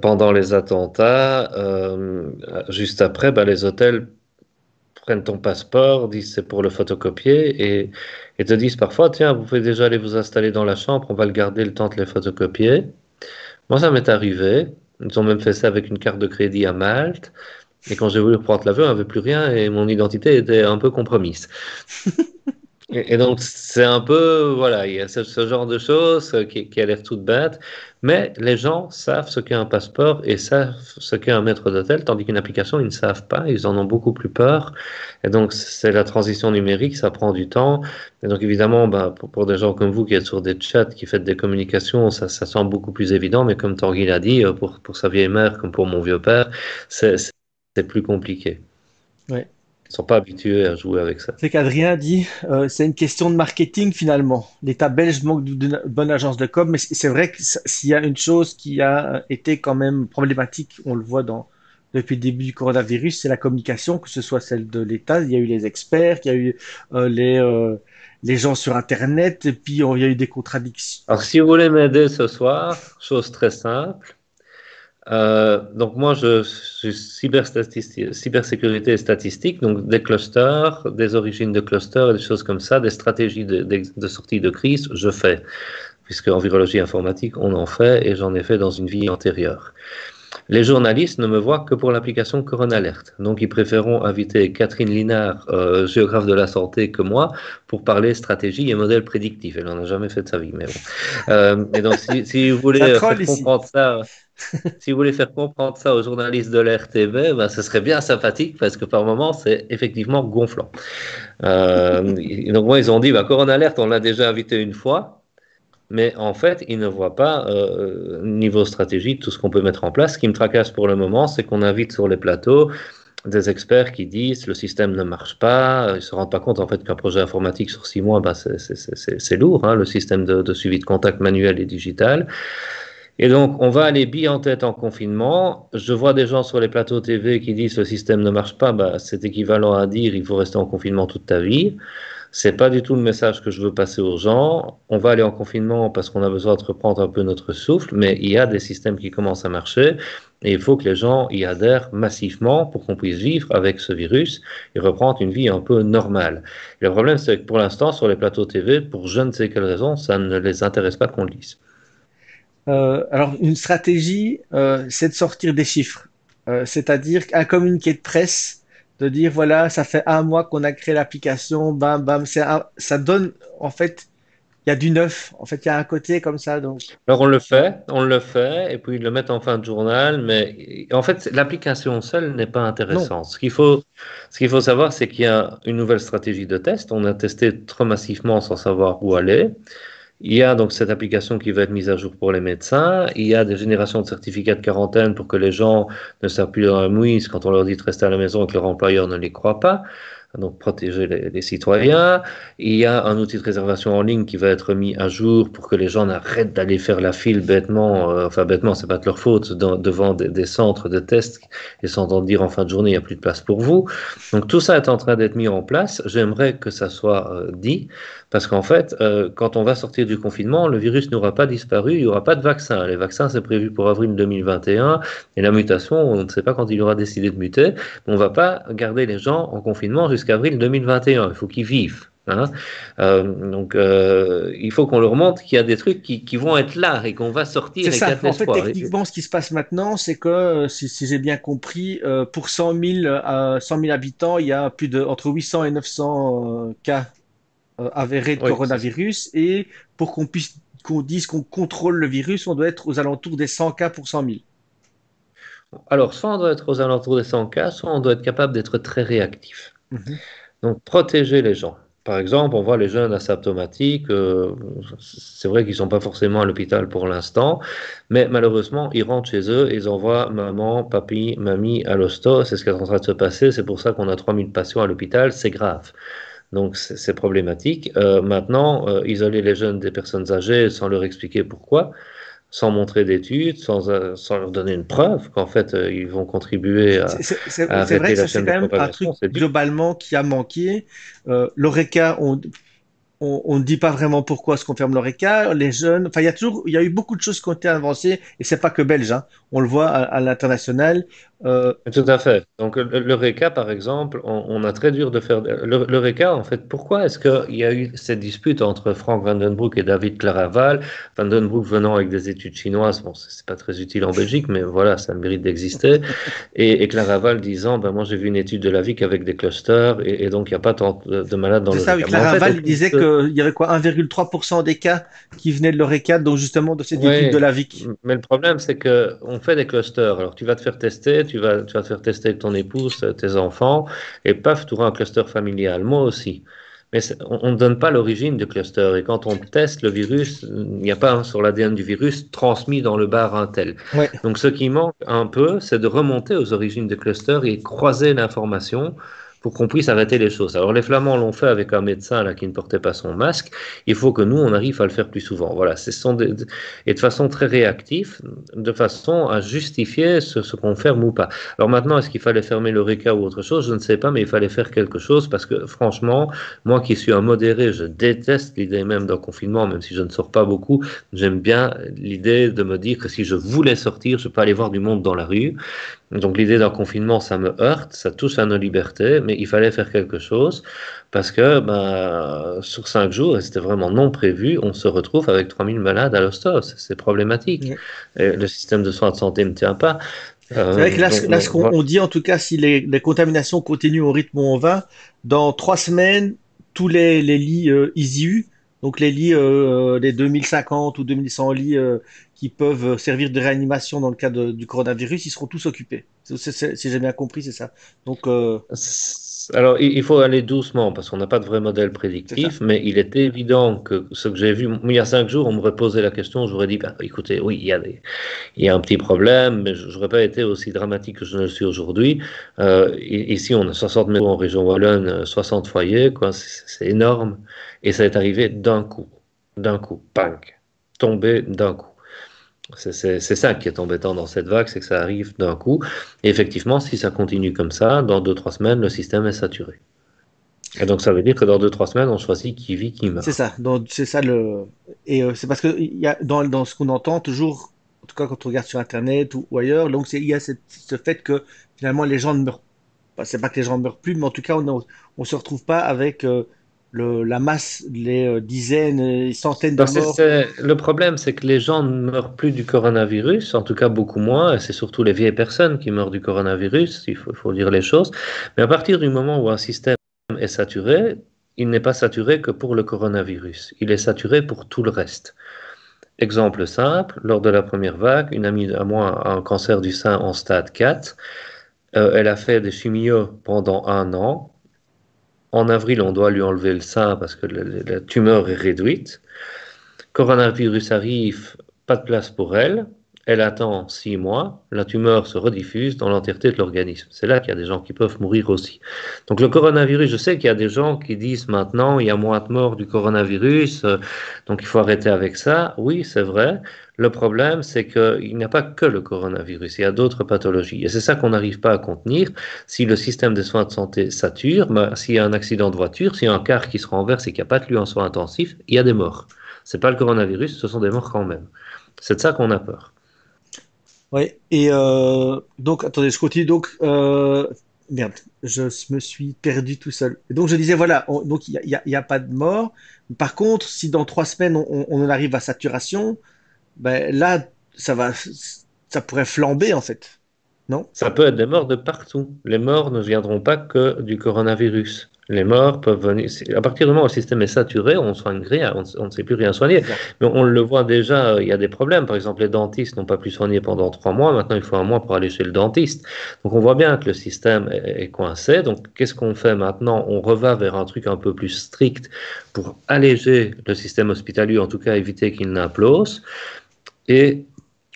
Pendant les attentats, juste après, ben, les hôtels prennent ton passeport, disent c'est pour le photocopier et te disent parfois, tiens, vous pouvez déjà aller vous installer dans la chambre, on va le garder le temps de les photocopier. Moi ça m'est arrivé, ils ont même fait ça avec une carte de crédit à Malte. Et quand j'ai voulu reprendre l'avion, on n'avait plus rien et mon identité était un peu compromise. Et donc, c'est un peu, voilà, il y a ce genre de choses qui a l'air toute bête. Mais les gens savent ce qu'est un passeport et savent ce qu'est un maître d'hôtel, tandis qu'une application, ils ne savent pas, ils en ont beaucoup plus peur. Et donc, c'est la transition numérique, ça prend du temps. Et donc, évidemment, bah, pour des gens comme vous qui êtes sur des chats, qui faites des communications, ça semble beaucoup plus évident. Mais comme Tanguy l'a dit, pour sa vieille mère comme pour mon vieux père, c'est plus compliqué. Ouais. Ils ne sont pas habitués à jouer avec ça. C'est qu'Adrien dit, c'est une question de marketing finalement. L'État belge manque d'une bonne agence de com, mais c'est vrai que s'il y a une chose qui a été quand même problématique, on le voit depuis le début du coronavirus, c'est la communication, que ce soit celle de l'État, il y a eu les experts, il y a eu les gens sur Internet, et puis il y a eu des contradictions. Alors si vous voulez m'aider ce soir, chose très simple, donc moi je suis cybersécurité et statistique, donc des clusters, des origines de clusters, des choses comme ça, des stratégies de sortie de crise, je fais, puisque en virologie informatique on en fait et j'en ai fait dans une vie antérieure. Les journalistes ne me voient que pour l'application Coronalert, donc ils préféreront inviter Catherine Linard, géographe de la santé, que moi, pour parler stratégie et modèle prédictif. Elle n'en a jamais fait de sa vie, mais bon. Et donc si vous voulez faire comprendre ça... Si vous voulez faire comprendre ça aux journalistes de l'RTB, ben, ce serait bien sympathique parce que par moment, c'est effectivement gonflant. Donc, moi, ils ont dit, ben, Coronalert, on l'a déjà invité une fois, mais en fait, ils ne voient pas, niveau stratégie, tout ce qu'on peut mettre en place. Ce qui me tracasse pour le moment, c'est qu'on invite sur les plateaux des experts qui disent le système ne marche pas, ils se rendent pas compte en fait qu'un projet informatique sur 6 mois, ben, c'est lourd, hein, le système de suivi de contact manuel et digital. Et donc, on va aller billes en tête en confinement. Je vois des gens sur les plateaux TV qui disent « le système ne marche pas », bah, c'est équivalent à dire « il faut rester en confinement toute ta vie ». C'est pas du tout le message que je veux passer aux gens. On va aller en confinement parce qu'on a besoin de reprendre un peu notre souffle, mais il y a des systèmes qui commencent à marcher et il faut que les gens y adhèrent massivement pour qu'on puisse vivre avec ce virus et reprendre une vie un peu normale. Et le problème, c'est que pour l'instant, sur les plateaux TV, pour je ne sais quelle raison, ça ne les intéresse pas qu'on le dise. Alors, une stratégie, c'est de sortir des chiffres. C'est-à-dire qu'un communiqué de presse, de dire, voilà, ça fait 1 mois qu'on a créé l'application, bam, bam, ça donne, en fait, y a du neuf. En fait, il y a un côté comme ça. Donc. Alors, on le fait, et puis ils le mettent en fin de journal. Mais en fait, l'application seule n'est pas intéressante. Ce qu'il faut savoir, c'est qu'il y a une nouvelle stratégie de test. On a testé trop massivement sans savoir où aller. Il y a donc cette application qui va être mise à jour pour les médecins. Il y a des générations de certificats de quarantaine pour que les gens ne savent plus dans la mouise quand on leur dit de rester à la maison et que leur employeur ne les croit pas. Donc protéger les citoyens. Il y a un outil de réservation en ligne qui va être mis à jour pour que les gens n'arrêtent d'aller faire la file bêtement. Enfin bêtement, c'est pas de leur faute devant des centres de tests et s'entendre dire en fin de journée il n'y a plus de place pour vous. Donc tout ça est en train d'être mis en place. J'aimerais que ça soit dit parce qu'en fait, quand on va sortir du confinement, le virus n'aura pas disparu, il n'y aura pas de vaccin. Les vaccins, c'est prévu pour avril 2021 et la mutation, on ne sait pas quand il aura décidé de muter. On ne va pas garder les gens en confinement jusqu'à avril 2021, il faut qu'ils vivent. Hein. Donc il faut qu'on leur montre qu'il y a des trucs qui vont être là et qu'on va sortir. C'est ça, en fait techniquement ce qui se passe maintenant c'est que si j'ai bien compris pour 100 000 habitants il y a plus de entre 800 et 900 cas avérés de coronavirus et pour qu'on dise qu'on contrôle le virus on doit être aux alentours des 100 cas pour 100 000. Alors soit on doit être aux alentours des 100 cas soit on doit être capable d'être très réactif. Donc, protéger les gens. Par exemple, on voit les jeunes asymptomatiques, c'est vrai qu'ils ne sont pas forcément à l'hôpital pour l'instant, mais malheureusement, ils rentrent chez eux et ils envoient maman, papy, mamie à l'hosto, c'est ce qui est en train de se passer, c'est pour ça qu'on a 3000 patients à l'hôpital, c'est grave. Donc, c'est problématique. Maintenant, isoler les jeunes des personnes âgées sans leur expliquer pourquoi, sans montrer d'études, sans leur donner une preuve qu'en fait ils vont contribuer à arrêter la chaîne de propagation. C'est quand même un truc globalement qui a manqué. L'ORECA, on ne dit pas vraiment pourquoi est-ce qu'on ferme l'ORECA. Les jeunes, enfin il y a eu beaucoup de choses qui ont été avancées et c'est pas que belge, hein. On le voit à l'international. Tout à fait. Donc l'ORECA par exemple, on a très dur de faire l'ORECA en fait. Pourquoi est-ce qu'il y a eu cette dispute entre Frank Vandenbroucke et David Claraval, Vandenbroucke venant avec des études chinoises, bon c'est pas très utile en Belgique, mais voilà ça mérite d'exister, et Claraval disant ben moi j'ai vu une étude de la vie qu'avec des clusters et donc il n'y a pas tant de malades dans l'ORECA. C'est ça, oui, Claraval en fait, il disait qu'il y avait quoi 1,3% des cas qui venaient de l'ORECA, donc justement de cette étude de la VIC. Mais le problème c'est que on fait des clusters. Alors tu vas te faire tester. Tu vas te faire tester avec ton épouse, tes enfants, et paf, tu auras un cluster familial. Moi aussi. Mais on ne donne pas l'origine du cluster. Et quand on teste le virus, il n'y a pas sur l'ADN du virus transmis dans le bar Intel. Ouais. Donc ce qui manque un peu, c'est de remonter aux origines du cluster et croiser l'information pour qu'on puisse arrêter les choses. Alors les Flamands l'ont fait avec un médecin là qui ne portait pas son masque. Il faut que nous on arrive à le faire plus souvent. Voilà, et de façon très réactive, de façon à justifier ce qu'on ferme ou pas. Alors maintenant, est-ce qu'il fallait fermer l'ORECA ou autre chose? Je ne sais pas, mais il fallait faire quelque chose parce que franchement, moi qui suis un modéré, je déteste l'idée même d'un confinement, même si je ne sors pas beaucoup. J'aime bien l'idée de me dire que si je voulais sortir, je peux aller voir du monde dans la rue. Donc l'idée d'un confinement, ça me heurte, ça touche à nos libertés, mais il fallait faire quelque chose parce que sur 5 jours, et c'était vraiment non prévu, on se retrouve avec 3000 malades à l'hosto, c'est problématique. Et le système de soins de santé ne tient pas. C'est vrai que là ce qu'on dit, en tout cas, si les contaminations continuent au rythme où on va, dans 3 semaines, tous les lits ISIU, donc les lits, les 2050 ou 2100 lits qui peuvent servir de réanimation dans le cas du coronavirus, ils seront tous occupés. Si j'ai bien compris, c'est ça. Donc, alors, il faut aller doucement parce qu'on n'a pas de vrai modèle prédictif, mais il est évident que ce que j'ai vu, il y a 5 jours, on m'aurait posé la question, j'aurais dit, écoutez, oui, il y a un petit problème, mais je n'aurais pas été aussi dramatique que je ne le suis aujourd'hui. Ici, on a 60 maisons en région Wallonne, 60 foyers, quoi, c'est énorme. Et ça est arrivé d'un coup, bang, tombé d'un coup. C'est ça qui est embêtant dans cette vague, c'est que ça arrive d'un coup. Et effectivement, si ça continue comme ça, dans 2-3 semaines, le système est saturé. Et donc, ça veut dire que dans 2-3 semaines, on choisit qui vit, qui meurt. C'est ça. C'est ça le. Et c'est parce que y a, dans ce qu'on entend toujours, en tout cas quand on regarde sur Internet ou ailleurs, donc il y a ce fait que finalement les gens ne meurent pas. C'est pas que les gens ne meurent plus, mais en tout cas, on se retrouve pas avec la masse, les dizaines et centaines de morts. Le problème, c'est que les gens ne meurent plus du coronavirus, en tout cas beaucoup moins, et c'est surtout les vieilles personnes qui meurent du coronavirus, il faut dire les choses. Mais à partir du moment où un système est saturé, il n'est pas saturé que pour le coronavirus, il est saturé pour tout le reste. Exemple simple, lors de la première vague, une amie à moi a un cancer du sein en stade 4. Elle a fait des chimios pendant 1 an. En avril, on doit lui enlever le sein parce que la tumeur est réduite. Coronavirus arrive, pas de place pour elle. Elle attend 6 mois, la tumeur se rediffuse dans l'entièreté de l'organisme. C'est là qu'il y a des gens qui peuvent mourir aussi. Donc le coronavirus, je sais qu'il y a des gens qui disent maintenant, il y a moins de morts du coronavirus, donc il faut arrêter avec ça. Oui, c'est vrai. Le problème, c'est qu'il n'y a pas que le coronavirus, il y a d'autres pathologies. Et c'est ça qu'on n'arrive pas à contenir. Si le système des soins de santé sature, ben, s'il y a un accident de voiture, s'il y a un car qui se renverse et qu'il n'y a pas de lieu en soins intensifs, il y a des morts. Ce n'est pas le coronavirus, ce sont des morts quand même. C'est de ça qu'on a peur. Oui, et donc, attendez, je continue, donc, merde, je me suis perdu tout seul. Et donc, je disais, voilà, donc il n'y a pas de mort. Par contre, si dans 3 semaines, on en arrive à saturation, ben là, ça pourrait flamber, en fait, non? Ça peut être des morts de partout. Les morts ne viendront pas que du coronavirus. Les morts peuvent venir... À partir du moment où le système est saturé, on soigne rien, on ne sait plus rien soigner. Mais on le voit déjà, il y a des problèmes. Par exemple, les dentistes n'ont pas pu soigner pendant 3 mois. Maintenant, il faut 1 mois pour aller chez le dentiste. Donc, on voit bien que le système est coincé. Donc, qu'est-ce qu'on fait maintenant? On revient vers un truc un peu plus strict pour alléger le système hospitalier, en tout cas éviter qu'il n'implose. Et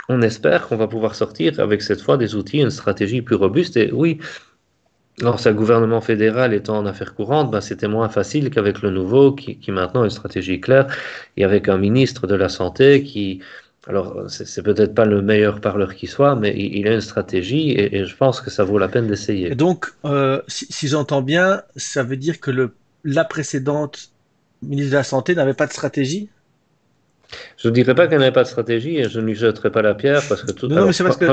on espère qu'on va pouvoir sortir avec cette fois des outils, une stratégie plus robuste. Et oui... Lorsque le gouvernement fédéral étant en affaires courantes, ben c'était moins facile qu'avec le nouveau qui maintenant a une stratégie claire et avec un ministre de la Santé qui, alors c'est peut-être pas le meilleur parleur qui soit, mais il a une stratégie et je pense que ça vaut la peine d'essayer. Donc, si j'entends bien, ça veut dire que la précédente ministre de la Santé n'avait pas de stratégie ? Je ne dirais pas qu'elle n'avait pas de stratégie et je ne lui jetterai pas la pierre parce que tout à l'heure... Non, mais c'est parce que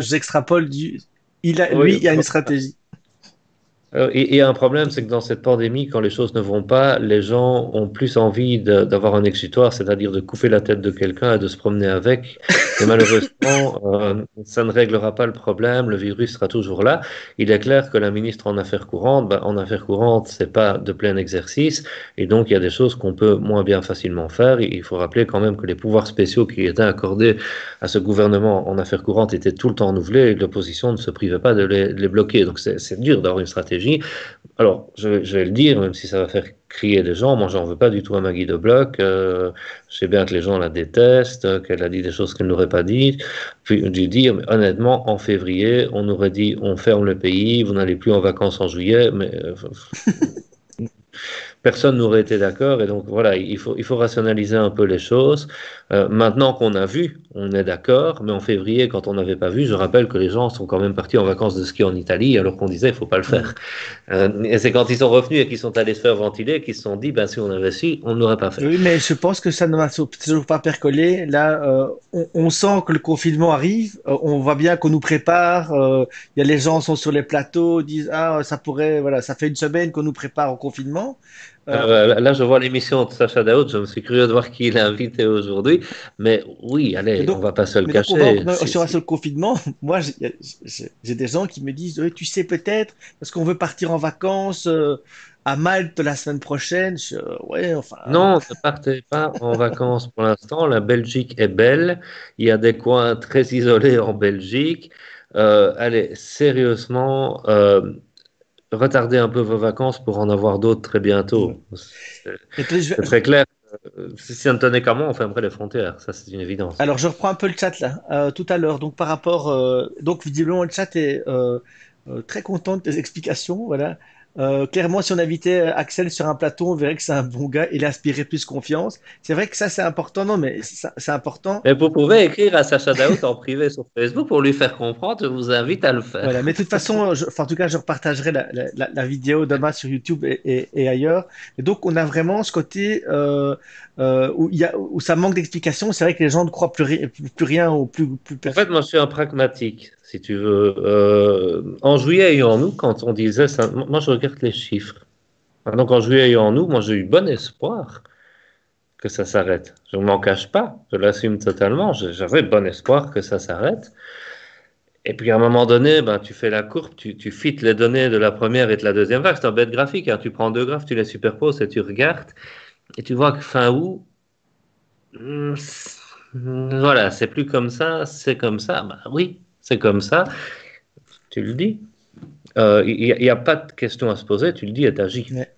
j'extrapole du... Lui, il a une stratégie. Et un problème, c'est que dans cette pandémie, quand les choses ne vont pas, les gens ont plus envie d'avoir un exutoire, c'est-à-dire de couper la tête de quelqu'un et de se promener avec. Et malheureusement, ça ne réglera pas le problème, le virus sera toujours là. Il est clair que la ministre en affaires courantes, ce n'est pas de plein exercice, et donc il y a des choses qu'on peut moins bien facilement faire. Il faut rappeler quand même que les pouvoirs spéciaux qui étaient accordés à ce gouvernement en affaires courantes étaient tout le temps renouvelés, et l'opposition ne se privait pas de les bloquer. Donc c'est dur d'avoir une stratégie. Alors, je vais le dire, même si ça va faire crier les gens, moi j'en veux pas du tout à Maggie de Bloch, je sais bien que les gens la détestent, qu'elle a dit des choses qu'elle n'aurait pas dit, puis dû dire, mais honnêtement, en février, on aurait dit, on ferme le pays, vous n'allez plus en vacances en juillet, mais... Personne n'aurait été d'accord et donc voilà, il faut rationaliser un peu les choses. Maintenant qu'on a vu, on est d'accord, mais en février, quand on n'avait pas vu, je rappelle que les gens sont quand même partis en vacances de ski en Italie alors qu'on disait il ne faut pas le faire. Et c'est quand ils sont revenus et qu'ils sont allés se faire ventiler qu'ils se sont dit ben, si on avait su, on ne l'aurait pas fait. Oui, mais je pense que ça ne m'a toujours pas percolé. Là, on sent que le confinement arrive, on voit bien qu'on nous prépare, y a les gens sont sur les plateaux, disent ah, ça pourrait, voilà, ça fait 1 semaine qu'on nous prépare au confinement. Là, je vois l'émission de Sacha Daoud, je me suis curieux de voir qui il a invité aujourd'hui, mais oui, allez, donc, on ne va pas se le cacher. Sur le confinement, moi, j'ai des gens qui me disent « tu sais peut-être, parce qu'on veut partir en vacances à Malte la semaine prochaine ». Ouais, enfin... Non, ne partez pas en vacances pour l'instant, la Belgique est belle, il y a des coins très isolés en Belgique, allez, sérieusement... Retardez un peu vos vacances pour en avoir d'autres très bientôt. C'est très clair. Si ça ne tenait qu'à moi, on fermerait les frontières. Ça, c'est une évidence. Alors, je reprends un peu le chat là, tout à l'heure. Donc, par rapport. Donc, visiblement, le chat est très content de tes explications. Voilà. Clairement, si on invitait Axel sur un plateau, on verrait que c'est un bon gars, il inspirait plus confiance. C'est vrai que ça, c'est important. Non, mais c'est important. Mais vous pouvez écrire à Sacha Daoud en privé sur Facebook pour lui faire comprendre, je vous invite à le faire. Voilà, mais de toute façon, en tout cas, je repartagerai la vidéo demain sur YouTube et ailleurs. Et donc, on a vraiment ce côté où ça manque d'explications. C'est vrai que les gens ne croient plus rien ou plus personne. En fait, moi, je suis un pragmatique. Si tu veux, en juillet et en août, quand on disait ça, moi je regarde les chiffres. Donc en juillet et en août, moi j'ai eu bon espoir que ça s'arrête. Je ne m'en cache pas, je l'assume totalement, j'avais bon espoir que ça s'arrête. Et puis, à un moment donné, ben, tu fais la courbe, tu fites les données de la première et de la deuxième vague. C'est un bête graphique. Hein. Tu prends deux graphes, tu les superposes et tu regardes. Et tu vois que fin août, voilà, c'est plus comme ça, c'est comme ça. Ben, oui, c'est comme ça. Tu le dis. Il n'y a pas de question à se poser. Tu le dis et tu agis. Ouais.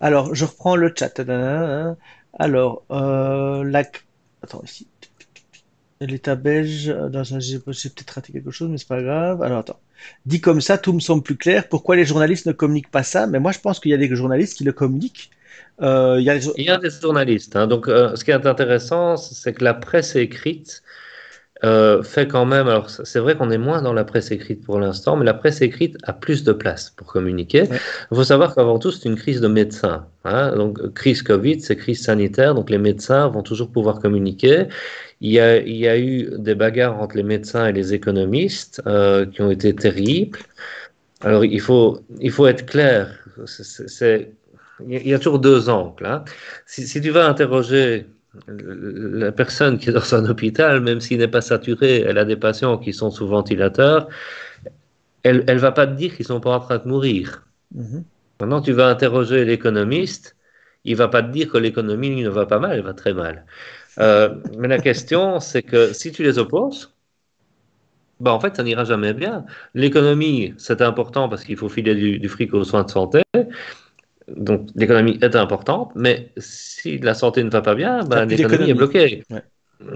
Alors, je reprends le chat. Alors, attends, ici. L'État belge, j'ai peut-être raté quelque chose, mais c'est pas grave. Alors attends. Dit comme ça, tout me semble plus clair. Pourquoi les journalistes ne communiquent pas ça? Mais moi, je pense qu'il y a des journalistes qui le communiquent. Il y a des journalistes. Hein. Donc, ce qui est intéressant, c'est que la presse écrite fait quand même. Alors, c'est vrai qu'on est moins dans la presse écrite pour l'instant, mais la presse écrite a plus de place pour communiquer. Ouais. Il faut savoir qu'avant tout, c'est une crise de médecins. Hein. Donc, crise Covid, c'est crise sanitaire. Donc, les médecins vont toujours pouvoir communiquer. Il y a eu des bagarres entre les médecins et les économistes qui ont été terribles. Alors, il faut être clair. Il y a toujours deux angles. Hein. Si tu vas interroger la personne qui est dans un hôpital, même s'il n'est pas saturé, elle a des patients qui sont sous ventilateur, elle ne va pas te dire qu'ils ne sont pas en train de mourir. Mm-hmm. Maintenant, tu vas interroger l'économiste, il ne va pas te dire que l'économie ne va pas mal, elle va très mal. Mais la question, c'est que si tu les opposes, bah en fait, ça n'ira jamais bien. L'économie, c'est important parce qu'il faut filer du fric aux soins de santé. Donc, l'économie est importante, mais si la santé ne va pas bien, bah, l'économie est bloquée. Ouais.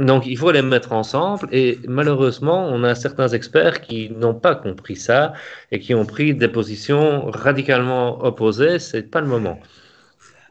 Donc, il faut les mettre ensemble. Et malheureusement, on a certains experts qui n'ont pas compris ça et qui ont pris des positions radicalement opposées. Ce n'est pas le moment.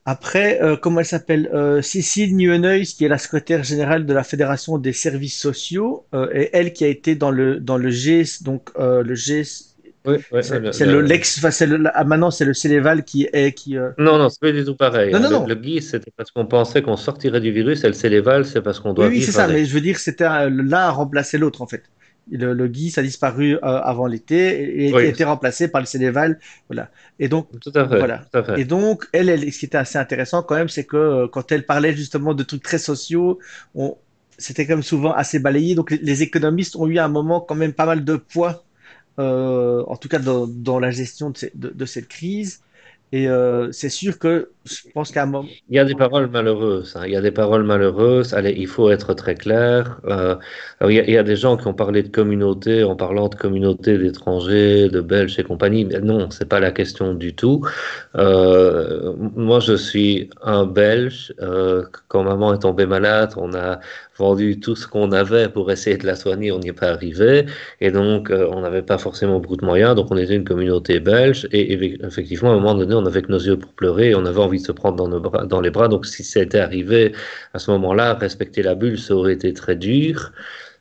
Après, comment elle s'appelle, Cécile Nieuwenhuis, qui est la secrétaire générale de la Fédération des services sociaux, et elle qui a été dans le GES, donc le GES, oui, ouais, c'est le l'ex, maintenant c'est le Celeval qui est qui. Non, c'est pas du tout pareil. Non. Le GES, c'était parce qu'on pensait qu'on sortirait du virus, et le Celeval, c'est parce qu'on doit. Oui, c'est ça. Mais je veux dire, c'était l'un a remplacé l'autre en fait. Le GES a disparu avant l'été et a été remplacé par le Celeval. Voilà. Et donc, tout à fait. Et donc elle, ce qui était assez intéressant quand même, c'est que quand elle parlait justement de trucs très sociaux, c'était comme souvent assez balayé. Donc les économistes ont eu à un moment quand même pas mal de poids, en tout cas dans la gestion de cette crise. Et c'est sûr que je pense qu'à un moment... Il y a des paroles malheureuses. Hein. Il y a des paroles malheureuses. Allez, il faut être très clair. Il y a des gens qui ont parlé de communauté en parlant de communauté d'étrangers, de Belges et compagnie. Mais non, ce n'est pas la question du tout. Moi, je suis un Belge. Quand maman est tombée malade, on a vendu tout ce qu'on avait pour essayer de la soigner, on n'y est pas arrivé, et donc on n'avait pas forcément beaucoup de moyens, donc on était une communauté belge, et effectivement à un moment donné on n'avait que nos yeux pour pleurer, et on avait envie de se prendre dans les bras, donc si ça était arrivé à ce moment-là, respecter la bulle, ça aurait été très dur,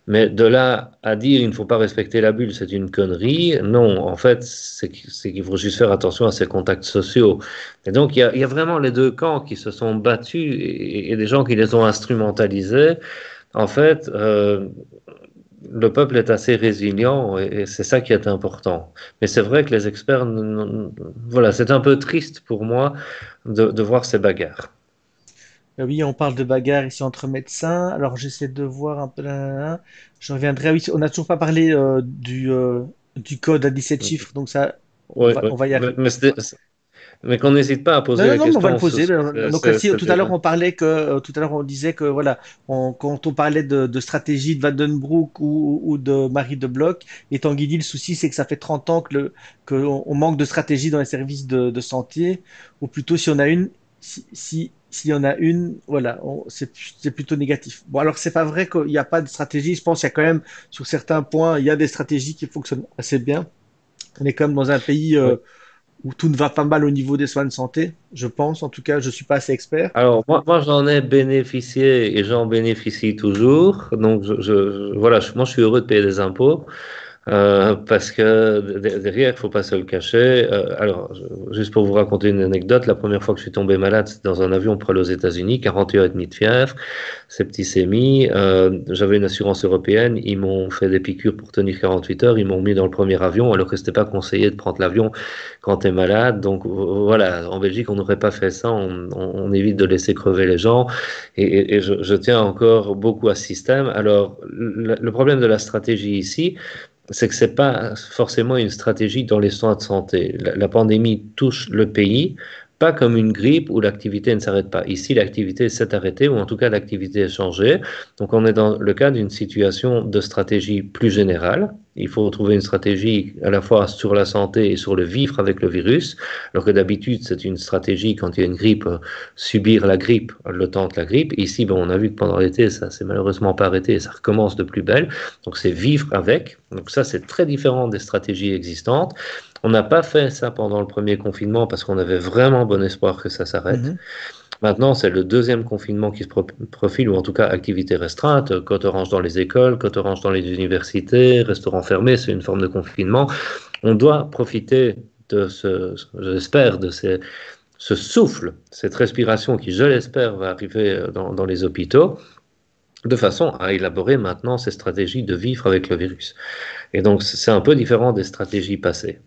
mais de là à dire il ne faut pas respecter la bulle, c'est une connerie, non, en fait c'est qu'il faut juste faire attention à ces contacts sociaux, et donc il y a vraiment les deux camps qui se sont battus, et des gens qui les ont instrumentalisés. En fait, le peuple est assez résilient et c'est ça qui est important. Mais c'est vrai que les experts... Voilà, c'est un peu triste pour moi de voir ces bagarres. Oui, on parle de bagarres ici entre médecins. Alors, j'essaie de voir un peu... Je reviendrai... Oui, on n'a toujours pas parlé du code à 17 chiffres, donc ça, on va y arriver. Mais qu'on n'hésite pas à poser la question. Non, on va le poser. Donc, tout à l'heure, on disait que voilà, quand on parlait de stratégie de Vandenbroucke ou de Marie de Bloch, et Tanguy dit le souci, c'est que ça fait 30 ans qu'on manque de stratégie dans les services de santé, ou plutôt si on a une, s'il y en a une, voilà, c'est plutôt négatif. Bon, alors c'est pas vrai qu'il n'y a pas de stratégie. Je pense qu'il y a quand même, sur certains points, il y a des stratégies qui fonctionnent assez bien. On est quand même dans un pays. Où tout ne va pas mal au niveau des soins de santé, je pense. En tout cas, je ne suis pas assez expert. Alors, moi j'en ai bénéficié et j'en bénéficie toujours. Donc, moi, je suis heureux de payer des impôts parce que derrière, il ne faut pas se le cacher. Alors, juste pour vous raconter une anecdote, la première fois que je suis tombé malade, c'était dans un avion pour aller aux États-Unis, 48h30 de fièvre, septicémie. J'avais une assurance européenne, ils m'ont fait des piqûres pour tenir 48 heures, ils m'ont mis dans le premier avion, alors que ce n'était pas conseillé de prendre l'avion quand tu es malade. Donc voilà, en Belgique, on n'aurait pas fait ça, on évite de laisser crever les gens. Et je tiens encore beaucoup à ce système. Alors, le problème de la stratégie ici, c'est que ce n'est pas forcément une stratégie dans les soins de santé. La pandémie touche le pays, pas comme une grippe où l'activité ne s'arrête pas. Ici, l'activité s'est arrêtée, ou en tout cas, l'activité est changée. Donc, on est dans le cas d'une situation de stratégie plus générale. Il faut trouver une stratégie à la fois sur la santé et sur le vivre avec le virus, alors que d'habitude, c'est une stratégie, quand il y a une grippe, subir la grippe, le temps de la grippe. Ici, ben, on a vu que pendant l'été, ça s'est malheureusement pas arrêté et ça recommence de plus belle. Donc, c'est vivre avec. Donc, ça, c'est très différent des stratégies existantes. On n'a pas fait ça pendant le premier confinement parce qu'on avait vraiment bon espoir que ça s'arrête. Mmh. Maintenant, c'est le deuxième confinement qui se profile, ou en tout cas activité restreinte, côte orange dans les écoles, côte orange dans les universités, restaurants fermés, c'est une forme de confinement. On doit profiter de j'espère, de ce souffle, cette respiration qui, je l'espère, va arriver dans les hôpitaux, de façon à élaborer maintenant ces stratégies de vivre avec le virus. Et donc, c'est un peu différent des stratégies passées.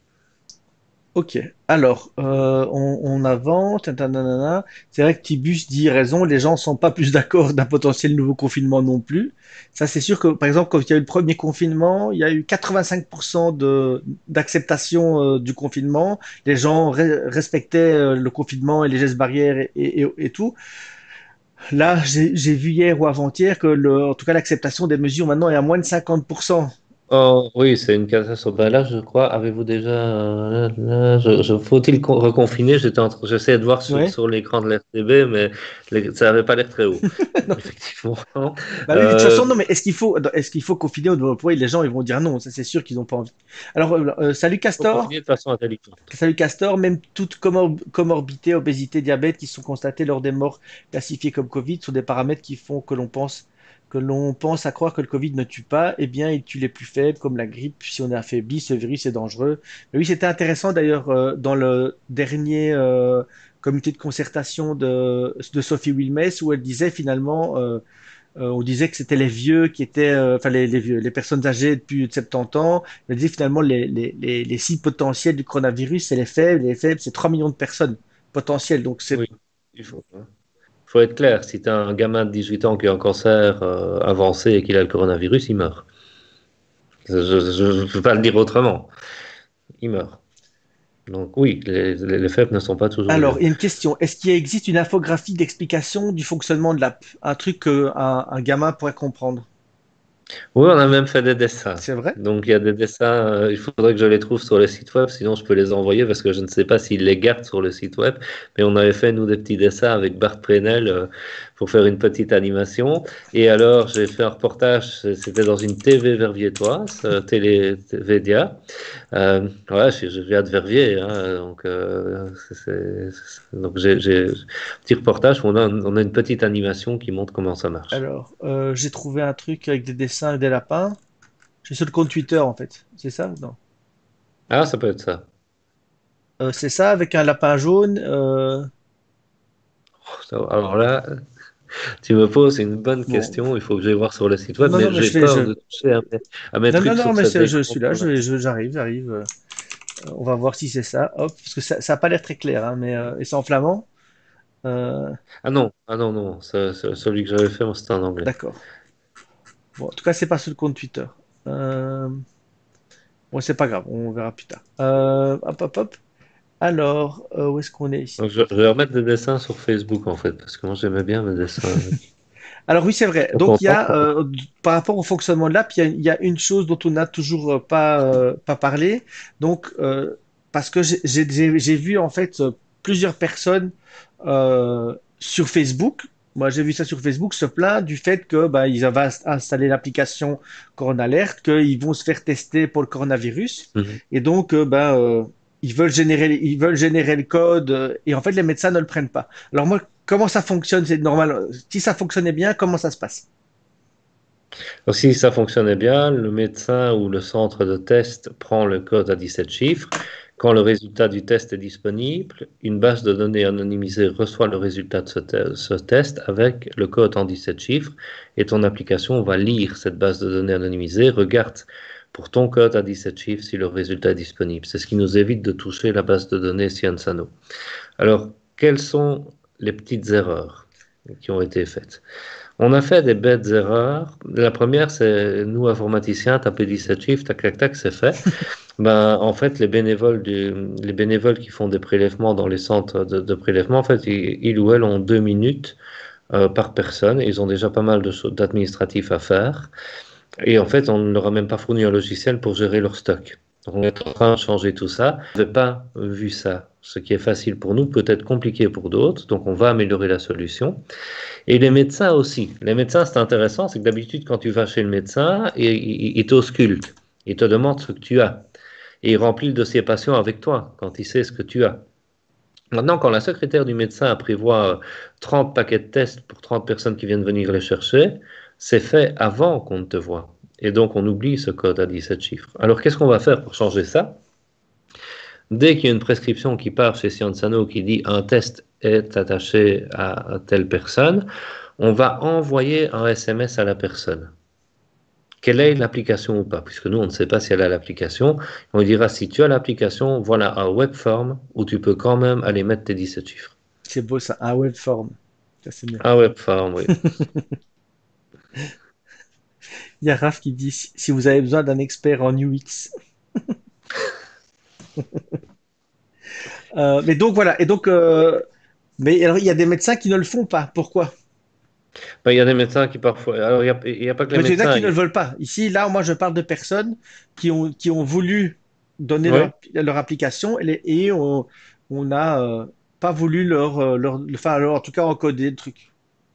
Ok, alors on avance, c'est vrai que Tibus dit raison, les gens ne sont pas plus d'accord d'un potentiel nouveau confinement non plus. Ça c'est sûr que par exemple quand il y a eu le premier confinement, il y a eu 85% d'acceptation du confinement, les gens respectaient le confinement et les gestes barrières et tout. Là j'ai vu hier ou avant-hier que en tout cas l'acceptation des mesures maintenant est à moins de 50%. Oh, oui, c'est une catastrophe. Ben là, je crois, avez-vous déjà... faut-il reconfiner? J'essayais de voir sur l'écran de l'RTB, mais ça n'avait pas l'air très haut. Effectivement. Bah, de toute façon, non, mais est-ce qu'il faut confiner au niveau employé? Les gens, ils vont dire non, ça c'est sûr qu'ils n'ont pas envie. Alors, salut Castor. De façon salut Castor. Même toute comorbidité, obésité, diabète qui sont constatées lors des morts classifiées comme Covid sont des paramètres qui font que l'on pense à croire que le Covid ne tue pas, eh bien, il tue les plus faibles, comme la grippe. Si on est affaibli, ce virus est dangereux. Mais oui, c'était intéressant d'ailleurs dans le dernier comité de concertation de Sophie Wilmès, où elle disait finalement, on disait que c'était les vieux qui étaient, enfin les vieux, les personnes âgées depuis 70 ans. Elle disait finalement les cibles potentielles du coronavirus, c'est les faibles. Les faibles, c'est 3 millions de personnes potentielles. Donc c'est. Oui, il faut. Faut être clair, si tu as un gamin de 18 ans qui a un cancer avancé et qu'il a le coronavirus, il meurt. Je ne peux pas le dire autrement. Il meurt. Donc oui, les faibles ne sont pas toujours... Alors, il y a une question. Est-ce qu'il existe une infographie d'explication du fonctionnement de l'app? Un truc qu'un gamin pourrait comprendre? Oui, on a même fait des dessins. C'est vrai. Donc il y a des dessins, il faudrait que je les trouve sur le site web, sinon je peux les envoyer parce que je ne sais pas s'ils les gardent sur le site web, mais on avait fait nous des petits dessins avec Bart Preneel pour faire une petite animation. Et alors j'ai fait un reportage, c'était dans une TV verviétoise, Télévédia. Voilà, je viens de Verviers, hein, donc j'ai un petit reportage où on a une petite animation qui montre comment ça marche. Alors j'ai trouvé un truc avec des dessins et des lapins. Je suis sur le compte Twitter en fait. C'est ça? Non. Ah, ça peut être ça. C'est ça avec un lapin jaune. Alors là, tu me poses une bonne question. Il faut que j'aille voir sur le site web. Mais j'ai peur de toucher à mes trucs. Non, mais je suis là. J'arrive. On va voir si c'est ça. Hop, parce que ça n'a pas l'air très clair. Hein, mais et c'est en flamand. Ah non. Celui que j'avais fait, c'était en anglais. D'accord. Bon, en tout cas, c'est pas sur le compte Twitter. Bon, c'est pas grave, on verra plus tard. Hop. Alors, où est-ce qu'on est ici? Donc, je vais remettre des dessins sur Facebook, en fait, parce que moi, j'aimais bien mes dessins. Alors oui, c'est vrai. Donc, il y a, par rapport au fonctionnement de l'app, il y a une chose dont on n'a toujours pas parlé. Donc, parce que j'ai vu, en fait, plusieurs personnes sur Facebook. Moi, j'ai vu ça sur Facebook, se plaindre du fait que ils avaient installé l'application Coronalert, qu'ils vont se faire tester pour le coronavirus, et donc ils veulent générer le code, et en fait les médecins ne le prennent pas. Alors moi, comment ça fonctionne? C'est normal. Si ça fonctionnait bien, comment ça se passe? Alors, si ça fonctionnait bien, le médecin ou le centre de test prend le code à 17 chiffres. Quand le résultat du test est disponible, une base de données anonymisée reçoit le résultat de ce test avec le code en 17 chiffres, et ton application va lire cette base de données anonymisée, regarde pour ton code à 17 chiffres si le résultat est disponible. C'est ce qui nous évite de toucher la base de données Sciensano. Alors, quelles sont les petites erreurs qui ont été faites? On a fait des bêtes erreurs. La première, c'est nous, informaticiens, taper 17 chiffres, tac, tac, tac, c'est fait. Ben, en fait, les bénévoles qui font des prélèvements dans les centres de prélèvement, en fait, ils ou elles ont 2 minutes par personne. Ils ont déjà pas mal d'administratifs à faire. Et en fait, on ne leur a même pas fourni un logiciel pour gérer leur stock. Donc, on est en train de changer tout ça. Je n'avais pas vu ça. Ce qui est facile pour nous peut être compliqué pour d'autres. Donc, on va améliorer la solution. Et les médecins aussi. Les médecins, c'est intéressant. C'est que d'habitude, quand tu vas chez le médecin, il t'ausculte. Il te demande ce que tu as. Et il remplit le dossier patient avec toi quand il sait ce que tu as. Maintenant, quand la secrétaire du médecin prévoit 30 paquets de tests pour 30 personnes qui viennent venir les chercher, c'est fait avant qu'on ne te voit. Et donc, on oublie ce code à 17 chiffres. Alors, qu'est-ce qu'on va faire pour changer ça? Dès qu'il y a une prescription qui part chez Sciensano qui dit « un test est attaché à telle personne », on va envoyer un SMS à la personne. Qu'elle ait l'application ou pas, puisque nous, on ne sait pas si elle a l'application. On lui dira, si tu as l'application, voilà un web form où tu peux quand même aller mettre tes 17 chiffres. C'est beau ça, un web form. Ça, c'est bien. Un web form, oui. Il y a Raph qui dit, si vous avez besoin d'un expert en UX. Mais donc voilà, et donc, mais alors il y a des médecins qui ne le font pas, pourquoi? Ben, il y a des médecins qui parfois, alors il y a pas que les médecins. Il y en a qui ne le veulent pas. Ici, là, moi je parle de personnes qui ont voulu donner leur application et on n'a pas voulu leur, en tout cas encoder le truc.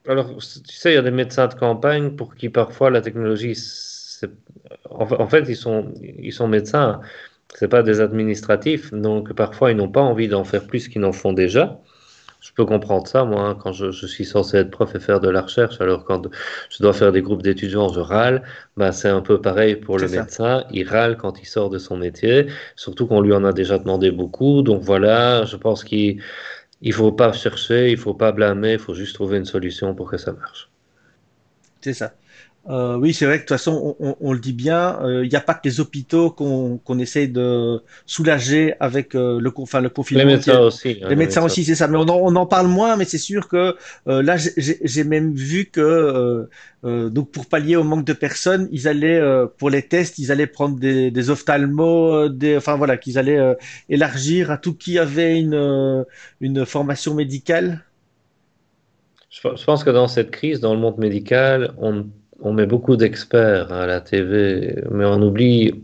Alors, tu sais, il y a des médecins de campagne pour qui parfois la technologie, en fait, ils sont médecins, c'est pas des administratifs, donc parfois ils n'ont pas envie d'en faire plus qu'ils n'en font déjà. Je peux comprendre ça, moi, hein, quand je suis censé être prof et faire de la recherche, alors quand je dois faire des groupes d'étudiants, je râle. Ben, c'est un peu pareil pour le médecin, il râle quand il sort de son métier, surtout qu'on lui en a déjà demandé beaucoup, donc voilà, je pense qu'il... Il ne faut pas chercher, il ne faut pas blâmer, il faut juste trouver une solution pour que ça marche. C'est ça. Oui, c'est vrai que de toute façon, on le dit bien, il n'y a pas que les hôpitaux qu'on essaye de soulager avec le confinement. Les médecins aussi. Hein, les médecins aussi, c'est ça. Mais on en parle moins, mais c'est sûr que là, j'ai même vu que donc pour pallier au manque de personnes, ils allaient pour les tests, ils allaient prendre des ophtalmos, enfin voilà, qu'ils allaient élargir à tout qui avait une formation médicale. Je pense que dans cette crise, dans le monde médical, on met beaucoup d'experts à la TV, mais on oublie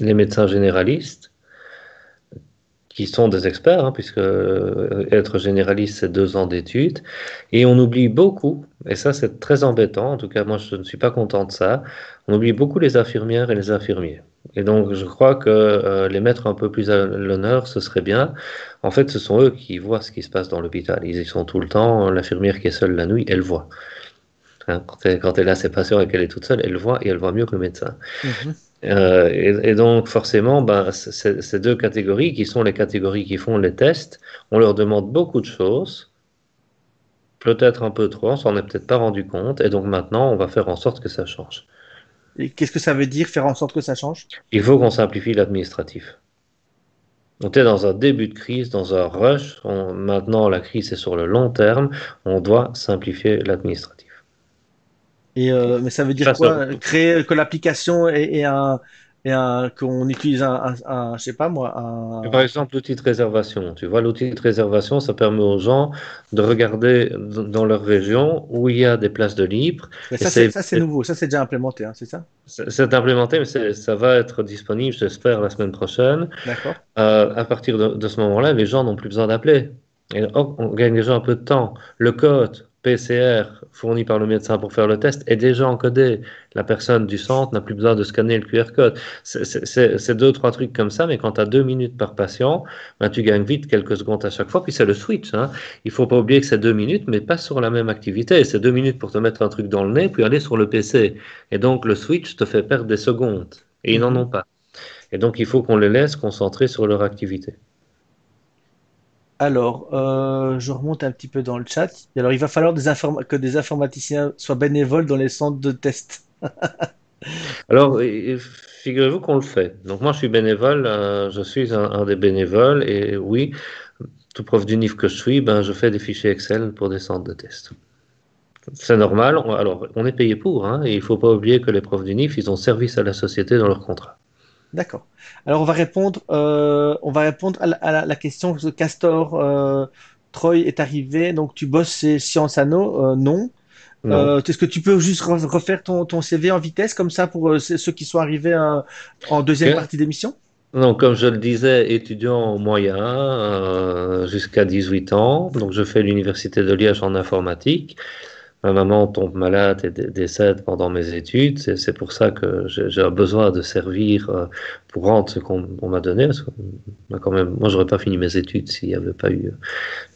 les médecins généralistes, qui sont des experts, hein, puisque être généraliste, c'est 2 ans d'études. Et on oublie beaucoup, et ça c'est très embêtant, en tout cas moi je ne suis pas content de ça, on oublie beaucoup les infirmières et les infirmiers. Et donc je crois que les mettre un peu plus à l'honneur, ce serait bien. En fait, ce sont eux qui voient ce qui se passe dans l'hôpital. Ils y sont tout le temps, l'infirmière qui est seule la nuit, elle voit. Quand elle a ses patients et qu'elle est toute seule, elle le voit et elle voit mieux que le médecin. Et donc forcément, ben, ces 2 catégories qui sont les catégories qui font les tests, on leur demande beaucoup de choses, peut-être un peu trop, on s'en est peut-être pas rendu compte, et donc maintenant on va faire en sorte que ça change. Et qu'est-ce que ça veut dire faire en sorte que ça change? Il faut qu'on simplifie l'administratif. On était dans un début de crise, dans un rush, maintenant la crise est sur le long terme, on doit simplifier l'administratif. Et mais ça veut dire quoi? Créer que l'application qu'on utilise un, je sais pas moi, un... Par exemple, l'outil de réservation. Tu vois, l'outil de réservation, ça permet aux gens de regarder dans leur région où il y a des places de libre. Mais ça, c'est nouveau. Ça, c'est déjà implémenté, hein, c'est ça? C'est implémenté, mais ça va être disponible, j'espère, la semaine prochaine. D'accord. À partir de ce moment-là, les gens n'ont plus besoin d'appeler. Et hop, on gagne déjà un peu de temps. Le code PCR fourni par le médecin pour faire le test est déjà encodé. La personne du centre n'a plus besoin de scanner le QR code. C'est 2 ou 3 trucs comme ça, mais quand tu as 2 minutes par patient, ben tu gagnes vite quelques secondes à chaque fois, puis c'est le switch. Hein. Il ne faut pas oublier que c'est 2 minutes, mais pas sur la même activité. C'est 2 minutes pour te mettre un truc dans le nez, puis aller sur le PC. Et donc le switch te fait perdre des secondes, et ils n'en ont pas. Et donc il faut qu'on les laisse concentrer sur leur activité. Alors, je remonte un petit peu dans le chat. Alors, il va falloir que des informaticiens soient bénévoles dans les centres de test. Alors, figurez-vous qu'on le fait. Donc, moi, je suis bénévole, je suis un des bénévoles, et oui, tout prof d'UNIF que je suis, ben, je fais des fichiers Excel pour des centres de test. C'est normal. Alors, on est payé pour, hein, et il ne faut pas oublier que les profs du NIF, ils ont service à la société dans leur contrat. D'accord. Alors, on va répondre à la question de Castor. Troy est arrivé, donc tu bosses chez Sciensano, non. Est-ce que tu peux juste refaire ton CV en vitesse, comme ça, pour ceux qui sont arrivés en deuxième partie d'émission? Donc, comme je le disais, étudiant moyen jusqu'à 18 ans. Donc, je fais l'Université de Liège en informatique. Ma maman tombe malade et décède pendant mes études. C'est pour ça que j'ai besoin de servir pour rendre ce qu'on m'a donné. Parce que, quand même, moi, je n'aurais pas fini mes études s'il n'y avait pas eu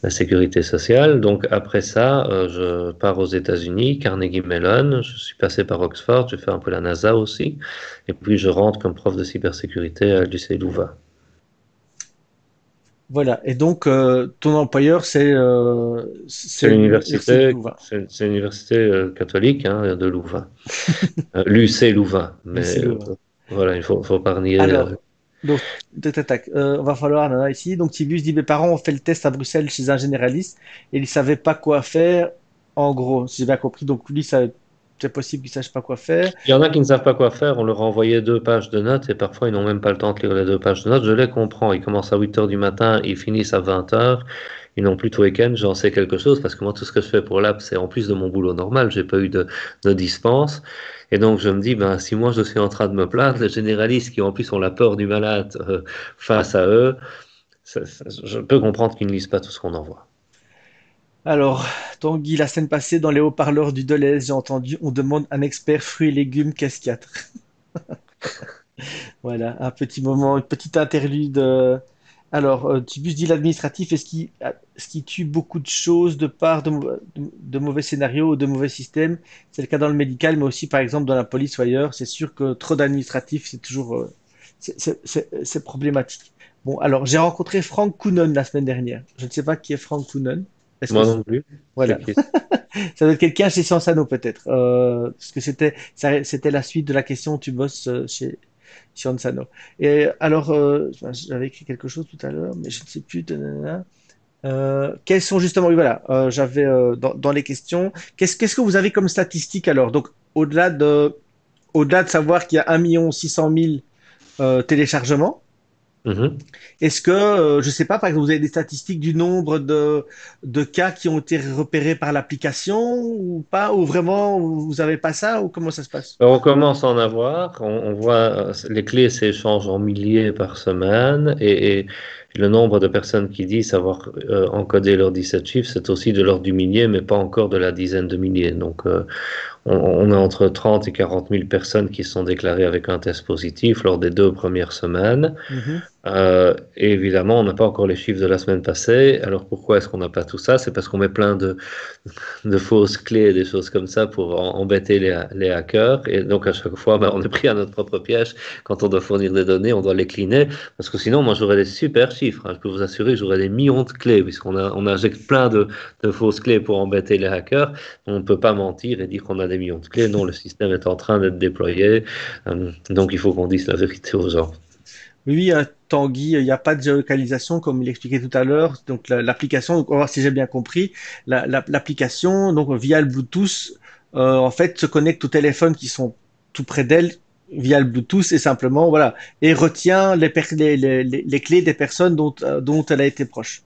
la sécurité sociale. Donc, après ça, je pars aux États-Unis, Carnegie Mellon. Je suis passé par Oxford. J'ai fait un peu la NASA aussi. Et puis, je rentre comme prof de cybersécurité à l'UCL Louvain. Voilà, et donc ton employeur, c'est l'université catholique, hein, de Louvain, l'UC Louvain, mais voilà, il ne faut pas nier. Alors, donc, on va falloir là, ici, donc Tibus dit, mes parents ont fait le test à Bruxelles chez un généraliste, et ils ne savaient pas quoi faire, en gros, si j'ai bien compris, donc lui, ça... C'est possible qu'ils ne sachent pas quoi faire. Il y en a qui ne savent pas quoi faire, on leur a envoyé 2 pages de notes et parfois ils n'ont même pas le temps de lire les 2 pages de notes. Je les comprends, ils commencent à 8 h du matin, ils finissent à 20 h, ils n'ont plus de week-end, j'en sais quelque chose parce que moi tout ce que je fais pour l'app, c'est en plus de mon boulot normal, je n'ai pas eu de dispense. Et donc je me dis, si moi je suis en train de me plaindre, les généralistes qui en plus ont la peur du malade face à eux, je peux comprendre qu'ils ne lisent pas tout ce qu'on envoie. Alors, Tanguy, la semaine passée, dans les haut-parleurs du Deleuze, j'ai entendu « On demande un expert fruits et légumes, qu'est-ce qu'il y a ?» Voilà, un petit moment, une petite interlude. Alors, Tibus dit « L'administratif, est-ce qui tue beaucoup de choses de part de mauvais scénarios ou de mauvais systèmes ? C'est le cas dans le médical, mais aussi par exemple dans la police ou ailleurs. C'est sûr que trop d'administratif, c'est toujours c'est problématique. » Bon, alors, j'ai rencontré Frank Kounon la semaine dernière. Je ne sais pas qui est Frank Kounon. Moi non plus. Voilà. Ça doit être quelqu'un chez Sciensano peut-être. Parce que c'était la suite de la question tu bosses chez Sciensano. Et alors, j'avais écrit quelque chose tout à l'heure, mais je ne sais plus. Quels sont justement, oui voilà, j'avais dans les questions, qu'est-ce que vous avez comme statistique alors? Donc, au-delà de savoir qu'il y a 1 600 000 téléchargements, est-ce que, je ne sais pas, par exemple, vous avez des statistiques du nombre de cas qui ont été repérés par l'application ou pas, ou vraiment vous n'avez pas ça, ou comment ça se passe? Alors, on commence à en avoir, on voit les clés s'échangent en milliers par semaine et le nombre de personnes qui disent avoir encodé leurs 17 chiffres, c'est aussi de l'ordre du millier, mais pas encore de la dizaine de milliers. Donc, on a entre 30 et 40 000 personnes qui sont déclarées avec un test positif lors des 2 premières semaines. Et évidemment, on n'a pas encore les chiffres de la semaine passée. Alors, pourquoi est-ce qu'on n'a pas tout ça? C'est parce qu'on met plein de fausses clés et des choses comme ça pour embêter les hackers. Et donc, à chaque fois, on est pris à notre propre piège. Quand on doit fournir des données, on doit les cliner. Parce que sinon, moi, j'aurais des super chiffres. Hein. Je peux vous assurer, j'aurais des millions de clés puisqu'on injecte plein de fausses clés pour embêter les hackers. On ne peut pas mentir et dire qu'on a des millions de clés. Non, le système est en train d'être déployé. Donc, il faut qu'on dise la vérité aux gens. Oui, Tanguy, il n'y a pas de géolocalisation, comme il expliquait tout à l'heure. Donc, l'application, si j'ai bien compris, l'application, donc via le Bluetooth, en fait, se connecte aux téléphones qui sont tout près d'elle via le Bluetooth et simplement, voilà, et retient les clés des personnes dont elle a été proche.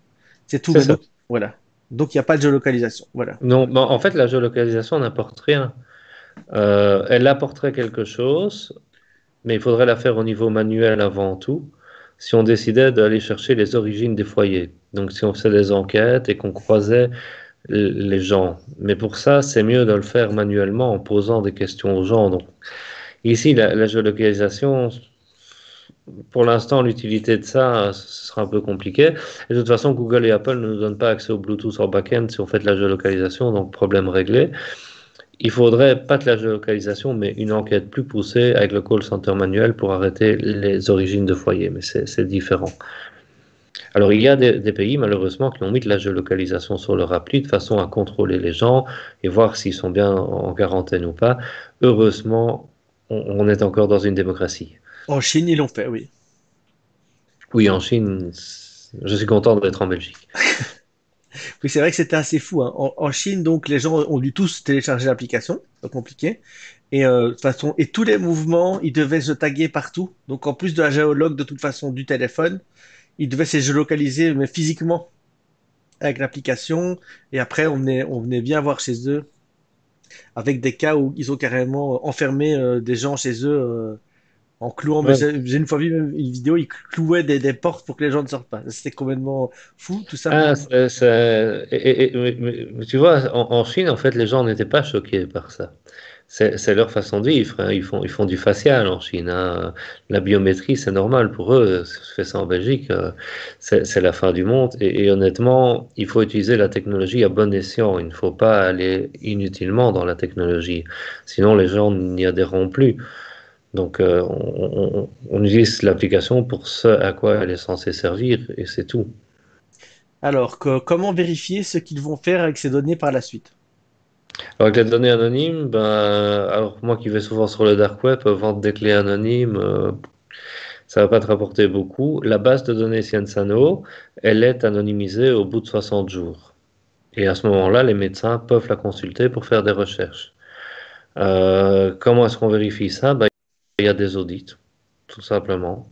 C'est tout. C'est ça. Voilà. Donc, il n'y a pas de géolocalisation. Voilà. Non, mais en fait, la géolocalisation n'apporte rien. Elle apporterait quelque chose. Mais il faudrait la faire au niveau manuel avant tout, si on décidait d'aller chercher les origines des foyers. Donc si on faisait des enquêtes et qu'on croisait les gens. Mais pour ça, c'est mieux de le faire manuellement en posant des questions aux gens. Donc, ici, la géolocalisation, pour l'instant, l'utilité de ça, ce sera un peu compliqué. Et de toute façon, Google et Apple ne nous donnent pas accès au Bluetooth en back-end si on fait de la géolocalisation, donc problème réglé. Il faudrait pas de la géolocalisation, mais une enquête plus poussée avec le call center manuel pour arrêter les origines de foyer. Mais c'est différent. Alors, il y a des pays, malheureusement, qui ont mis de la géolocalisation sur leur appli de façon à contrôler les gens et voir s'ils sont bien en quarantaine ou pas. Heureusement, on est encore dans une démocratie. En Chine, ils l'ont fait, oui. Oui, en Chine, je suis content d'être en Belgique. Oui, c'est vrai que c'était assez fou, hein. En Chine, donc, les gens ont dû tous télécharger l'application, pas compliqué. Et de toute façon, et tous les mouvements, ils devaient se taguer partout. Donc, en plus de la géologue, de toute façon, du téléphone, ils devaient se géolocaliser, mais physiquement, avec l'application. Et après, on venait bien voir chez eux, avec des cas où ils ont carrément enfermé des gens chez eux en clouant. Ouais. J'ai une fois vu même une vidéo, ils clouaient des portes pour que les gens ne sortent pas. C'était complètement fou, tout ça. Ah, mais tu vois, en Chine, en fait, les gens n'étaient pas choqués par ça. C'est leur façon de vivre, hein. Ils font du facial en Chine, hein. La biométrie, c'est normal pour eux. Si on fait ça en Belgique, c'est la fin du monde. Et honnêtement, il faut utiliser la technologie à bon escient. Il ne faut pas aller inutilement dans la technologie. Sinon, les gens n'y adhéreront plus. Donc, on utilise l'application pour ce à quoi elle est censée servir, et c'est tout. Alors, comment vérifier ce qu'ils vont faire avec ces données par la suite ? Alors avec les données anonymes, alors moi qui vais souvent sur le dark web, vendre des clés anonymes, ça ne va pas te rapporter beaucoup. La base de données Sciensano, elle est anonymisée au bout de 60 jours. Et à ce moment-là, les médecins peuvent la consulter pour faire des recherches. Comment est-ce qu'on vérifie ça? Il y a des audits, tout simplement.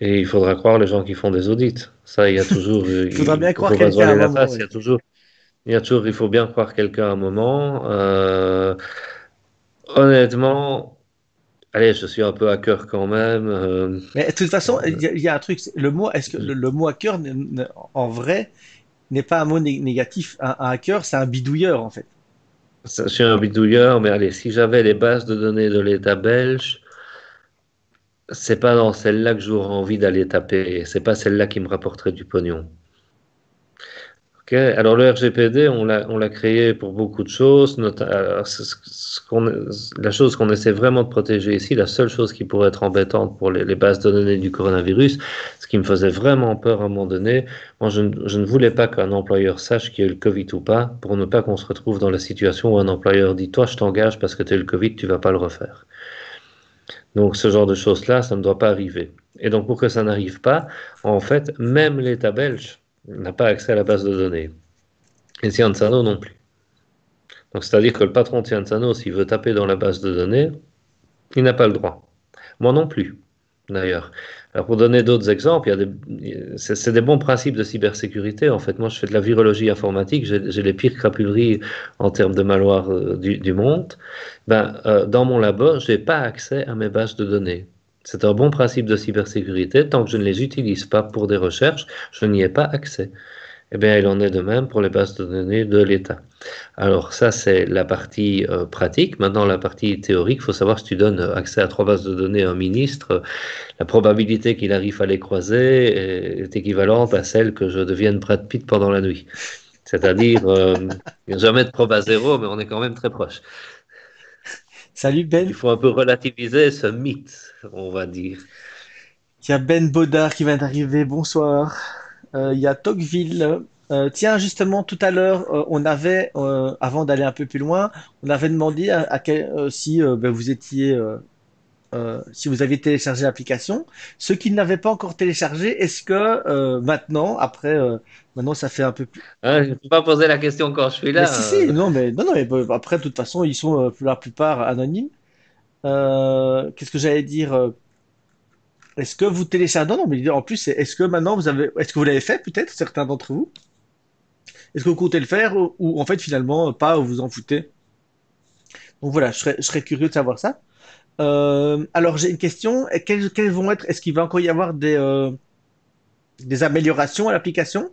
Et il faudra croire les gens qui font des audits. Ça, il y a toujours... Il faudra bien croire quelqu'un à un moment. Il y a toujours... il faut bien croire quelqu'un à un moment. Honnêtement, allez, je suis un peu hacker quand même. Mais de toute façon, il y a un truc. Le mot, est-ce que le mot hacker, en vrai, n'est pas un mot négatif. Un hacker, c'est un bidouilleur, en fait. Je suis un bidouilleur, mais allez, si j'avais les bases de données de l'État belge, c'est pas dans celle-là que j'aurais envie d'aller taper. C'est pas celle-là qui me rapporterait du pognon. Okay. Alors le RGPD, on l'a créé pour beaucoup de choses. La chose qu'on essaie vraiment de protéger ici, la seule chose qui pourrait être embêtante pour les bases de données du coronavirus, ce qui me faisait vraiment peur à un moment donné, moi je ne voulais pas qu'un employeur sache qu'il y a eu le Covid ou pas, pour ne pas qu'on se retrouve dans la situation où un employeur dit « toi je t'engage parce que tu as eu le Covid, tu ne vas pas le refaire ». Donc ce genre de choses-là, ça ne doit pas arriver. Et donc pour que ça n'arrive pas, en fait, même l'État belge n'a pas accès à la base de données. Et Sciensano non plus. Donc c'est-à-dire que le patron de Sciensano, s'il veut taper dans la base de données, il n'a pas le droit. Moi non plus, d'ailleurs. Alors pour donner d'autres exemples, c'est des bons principes de cybersécurité. En fait, moi je fais de la virologie informatique, j'ai les pires crapuleries en termes de malware du monde. Dans mon labo, je n'ai pas accès à mes bases de données. C'est un bon principe de cybersécurité. Tant que je ne les utilise pas pour des recherches, je n'y ai pas accès. Eh bien, il en est de même pour les bases de données de l'État. Alors ça, c'est la partie pratique. Maintenant, la partie théorique, il faut savoir si tu donnes accès à 3 bases de données à un ministre, la probabilité qu'il arrive à les croiser est équivalente à celle que je devienne Brad Pitt pendant la nuit. C'est-à-dire, il n'y a jamais de prob à 0, mais on est quand même très proche. Salut Ben. Il faut un peu relativiser ce mythe, on va dire. Il y a Ben Baudard qui vient d'arriver, bonsoir. Il y a Tocqueville. Tiens, justement, tout à l'heure, on avait, avant d'aller un peu plus loin, on avait demandé si vous aviez téléchargé l'application. Ceux qui ne l'avaient pas encore téléchargé, est-ce que maintenant, après... Maintenant, ça fait un peu plus. Ah, je ne peux pas poser la question quand je suis là. Mais si, mais après, de toute façon, ils sont la plupart anonymes. Qu'est-ce que j'allais dire? Est-ce que vous téléchargez? Non, mais en plus, est-ce que maintenant est-ce que vous l'avez fait peut-être, certains d'entre vous? Est-ce que vous comptez le faire ou en fait finalement pas, vous en foutez? Donc voilà, je serais curieux de savoir ça. Alors j'ai une question. Quelles vont être? Est-ce qu'il va encore y avoir des améliorations à l'application?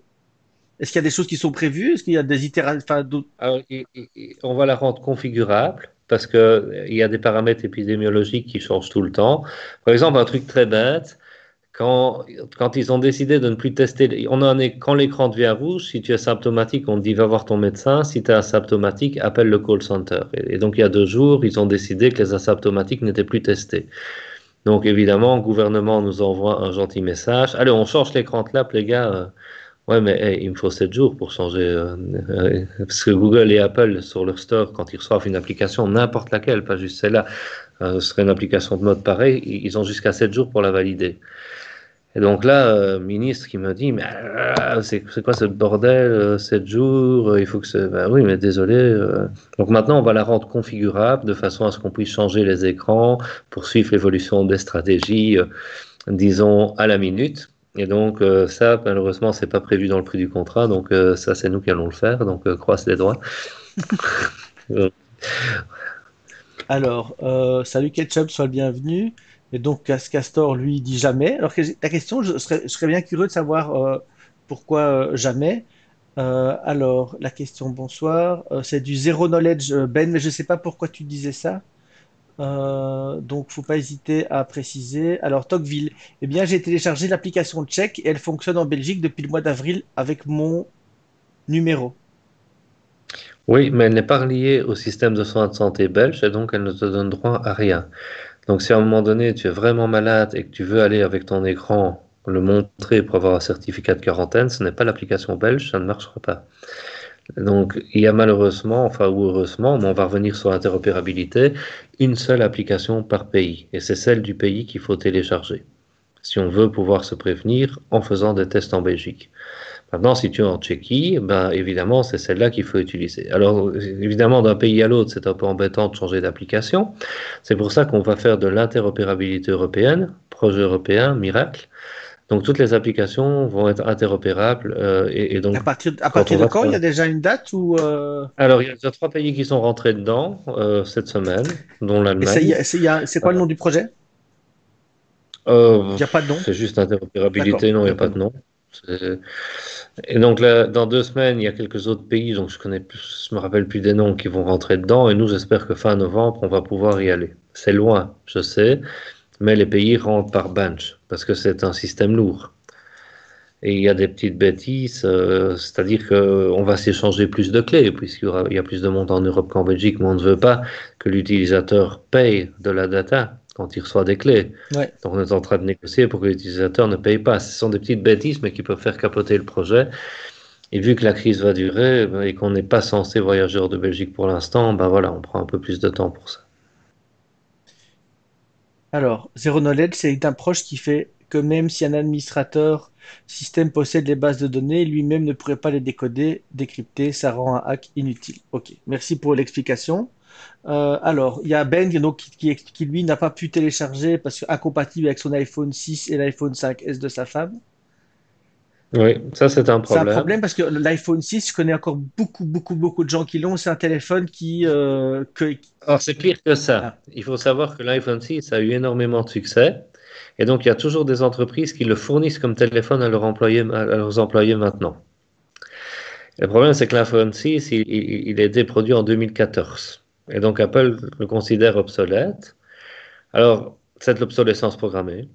Est-ce qu'il y a des choses qui sont prévues? Est-ce qu'il y a des itérations? Alors, on va la rendre configurable parce qu'il y a des paramètres épidémiologiques qui changent tout le temps. Par exemple, un truc très bête, quand ils ont décidé de ne plus tester... Quand l'écran devient rouge, si tu es symptomatique, on te dit « va voir ton médecin ». Si tu es asymptomatique, appelle le call center. Et donc, il y a 2 jours, ils ont décidé que les asymptomatiques n'étaient plus testés. Donc, évidemment, le gouvernement nous envoie un gentil message. « Allez, on change l'écran de l'app, les gars ». Ouais, mais hey, il me faut 7 jours pour changer. Parce que Google et Apple, sur leur store, quand ils reçoivent une application, n'importe laquelle, pas juste celle-là, ce serait une application de mode pareil, ils ont jusqu'à 7 jours pour la valider. Et donc là, ministre qui me dit, mais c'est quoi ce bordel, 7 jours, il faut que ce... Ben oui, mais désolé. Donc maintenant, on va la rendre configurable de façon à ce qu'on puisse changer les écrans, poursuivre l'évolution des stratégies, disons, à la minute. Et donc ça, malheureusement, c'est pas prévu dans le prix du contrat. Donc ça, c'est nous qui allons le faire. Donc croise les doigts. Alors, salut Ketchup, sois le bienvenu. Et donc, Castor, lui, dit jamais. Alors, la question, je serais bien curieux de savoir pourquoi jamais. Alors, la question, bonsoir. C'est du zero knowledge, Ben, mais je ne sais pas pourquoi tu disais ça. Donc, faut pas hésiter à préciser. Alors, Tocqueville, eh bien, j'ai téléchargé l'application Check et elle fonctionne en Belgique depuis le mois d'avril avec mon numéro. Oui, mais elle n'est pas reliée au système de soins de santé belge et donc elle ne te donne droit à rien. Donc, si à un moment donné, tu es vraiment malade et que tu veux aller avec ton écran le montrer pour avoir un certificat de quarantaine, ce n'est pas l'application belge, ça ne marchera pas. Donc, il y a malheureusement, enfin ou heureusement, mais on va revenir sur l'interopérabilité, une seule application par pays. Et c'est celle du pays qu'il faut télécharger, si on veut pouvoir se prévenir en faisant des tests en Belgique. Maintenant, si tu es en Tchéquie, ben, évidemment, c'est celle-là qu'il faut utiliser. Alors, évidemment, d'un pays à l'autre, c'est un peu embêtant de changer d'application. C'est pour ça qu'on va faire de l'interopérabilité européenne, projet européen, miracle. Donc, toutes les applications vont être interopérables. Et donc, à partir de quand, il y a déjà une date ou Alors, il y a déjà 3 pays qui sont rentrés dedans cette semaine, dont l'Allemagne. C'est quoi le nom du projet? Il n'y a pas de nom. C'est juste interopérabilité, non, il n'y a pas de nom. Et donc là, dans 2 semaines, il y a quelques autres pays, donc je me rappelle plus des noms, qui vont rentrer dedans. Et nous, j'espère que fin novembre, on va pouvoir y aller. C'est loin, je sais, mais les pays rentrent par bunch parce que c'est un système lourd. Et il y a des petites bêtises, c'est-à-dire qu'on va s'échanger plus de clés puisqu'il y a plus de monde en Europe qu'en Belgique, mais on ne veut pas que l'utilisateur paye de la data quand il reçoit des clés. Ouais. Donc on est en train de négocier pour que l'utilisateur ne paye pas. Ce sont des petites bêtises, mais qui peuvent faire capoter le projet. Et vu que la crise va durer et qu'on n'est pas censé voyager hors de Belgique pour l'instant, ben voilà, on prend un peu plus de temps pour ça. Alors, Zero Knowledge, c'est une approche qui fait que même si un administrateur système possède les bases de données, lui-même ne pourrait pas les décoder, décrypter, ça rend un hack inutile. Ok, merci pour l'explication. Alors, il y a Ben donc, qui lui n'a pas pu télécharger parce qu'incompatible avec son iPhone 6 et l'iPhone 5S de sa femme. Oui, ça c'est un problème. C'est un problème parce que l'iPhone 6, je connais encore beaucoup de gens qui l'ont. C'est un téléphone qui... Alors c'est pire que ça. Il faut savoir que l'iPhone 6 a eu énormément de succès. Et donc il y a toujours des entreprises qui le fournissent comme téléphone à leurs employés maintenant. Le problème c'est que l'iPhone 6, il a été produit en 2014. Et donc Apple le considère obsolète. Alors, c'est de l'obsolescence programmée.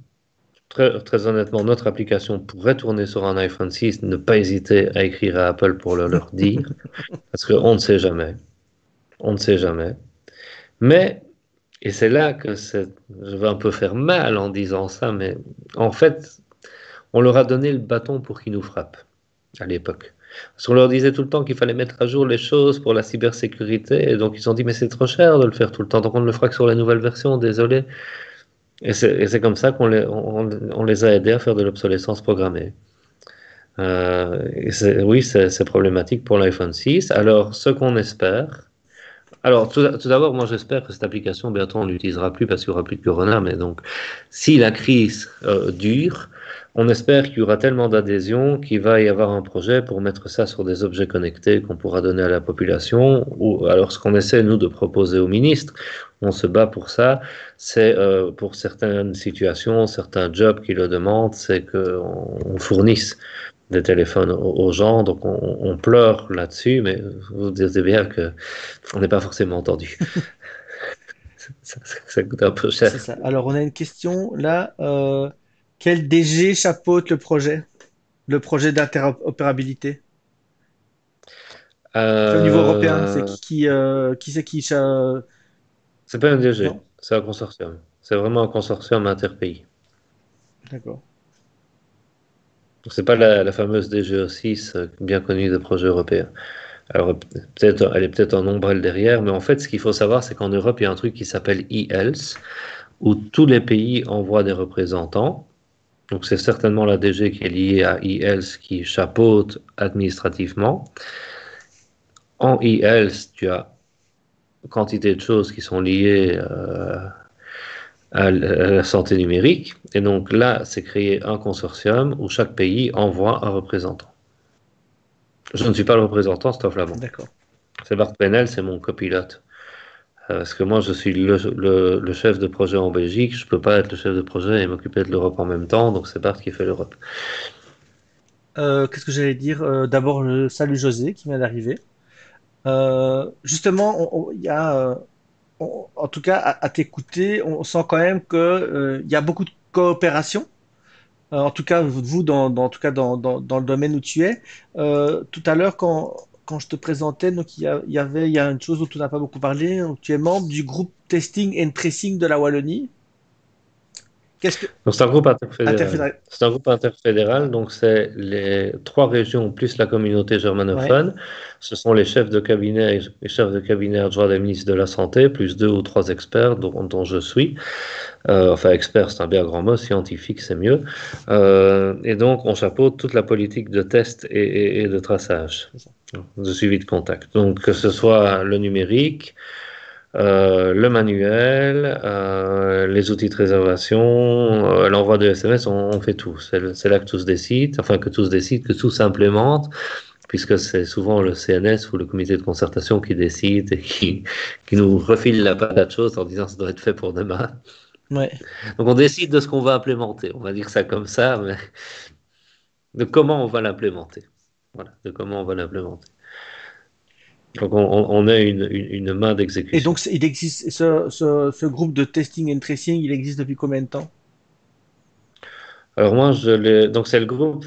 Très, très honnêtement, notre application pourrait tourner sur un iPhone 6, ne pas hésiter à écrire à Apple pour leur dire, parce qu'on ne sait jamais. On ne sait jamais. Mais, et c'est là que je vais un peu faire mal en disant ça, mais en fait, on leur a donné le bâton pour qu'ils nous frappent, à l'époque. Parce qu'on leur disait tout le temps qu'il fallait mettre à jour les choses pour la cybersécurité, et donc ils ont dit mais c'est trop cher de le faire tout le temps, donc on ne le fera que sur la nouvelle version, désolé. Et c'est comme ça qu'on les a aidés à faire de l'obsolescence programmée. Oui, c'est problématique pour l'iPhone 6. Alors, ce qu'on espère... Alors, tout d'abord, moi j'espère que cette application, bientôt on ne l'utilisera plus parce qu'il n'y aura plus de Corona, mais donc, si la crise dure... On espère qu'il y aura tellement d'adhésion qu'il va y avoir un projet pour mettre ça sur des objets connectés qu'on pourra donner à la population. Ou, alors ce qu'on essaie, nous, de proposer au ministre, on se bat pour ça, c'est pour certaines situations, certains jobs qui le demandent, c'est qu'on fournisse des téléphones aux gens. Donc on pleure là-dessus, mais vous disiez bien qu'on n'est pas forcément entendu. ça coûte un peu cher. Ça. Alors on a une question là... Quel DG chapeaute le projet d'interopérabilité au niveau européen? C'est qui c'est qui C'est pas un DG, c'est un consortium. C'est vraiment un consortium interpays. D'accord. C'est pas la fameuse DGE6 bien connue des projets européens. Alors peut-être elle est peut-être en ombrelle derrière, mais en fait ce qu'il faut savoir c'est qu'en Europe il y a un truc qui s'appelle e-health où tous les pays envoient des représentants. Donc c'est certainement la DG qui est liée à e-health qui chapeaute administrativement. En e-health, tu as quantité de choses qui sont liées à la santé numérique. Et donc là, c'est créer un consortium où chaque pays envoie un représentant. Je ne suis pas le représentant, c'est un Flamand. D'accord. C'est Bart Preneel, c'est mon copilote. Parce que moi, je suis le chef de projet en Belgique. Je ne peux pas être le chef de projet et m'occuper de l'Europe en même temps. Donc, c'est Bart qui fait l'Europe. Qu'est-ce que j'allais dire? D'abord, salut José qui vient d'arriver. Justement, il y a... en tout cas, à t'écouter, on sent quand même qu'il y a beaucoup de coopération. En tout cas, vous, dans le domaine où tu es. Tout à l'heure, quand je te présentais, donc il y a une chose dont on n'a pas beaucoup parlé. Donc, tu es membre du groupe Testing and Tracing de la Wallonie. Qu'est-ce que... C'est un groupe interfédéral. C'est un groupe interfédéral, donc c'est les trois régions plus la communauté germanophone. Ouais. Ce sont les chefs de cabinet et chefs de cabinet adjoints des ministres de la Santé, plus 2 ou 3 experts dont je suis. Enfin, expert, c'est un bien grand mot, scientifique, c'est mieux. Et donc, on chapeaute toute la politique de test et de traçage, de suivi de contact. Donc, que ce soit le numérique, le manuel, les outils de réservation, l'envoi de SMS, on fait tout. C'est là que tous décident, enfin que tous décident, que tous implémentent, puisque c'est souvent le CNS ou le comité de concertation qui décide et qui nous refile la patate chaude en disant ça doit être fait pour demain. Ouais. Donc on décide de ce qu'on va implémenter, on va dire ça comme ça, mais de comment on va l'implémenter. Voilà, de comment on va l'implémenter. Donc on a une main d'exécution. Et donc il existe, ce groupe de testing and tracing, il existe depuis combien de temps? Alors moi, c'est le groupe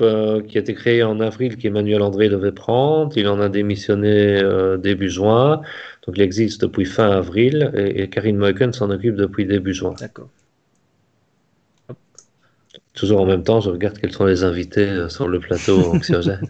qui a été créé en avril qu'Emmanuel André devait prendre. Il en a démissionné début juin. Donc il existe depuis fin avril et Karine Moeken s'en occupe depuis début juin. D'accord. Toujours en même temps, je regarde quels sont les invités sur le plateau anxiogène.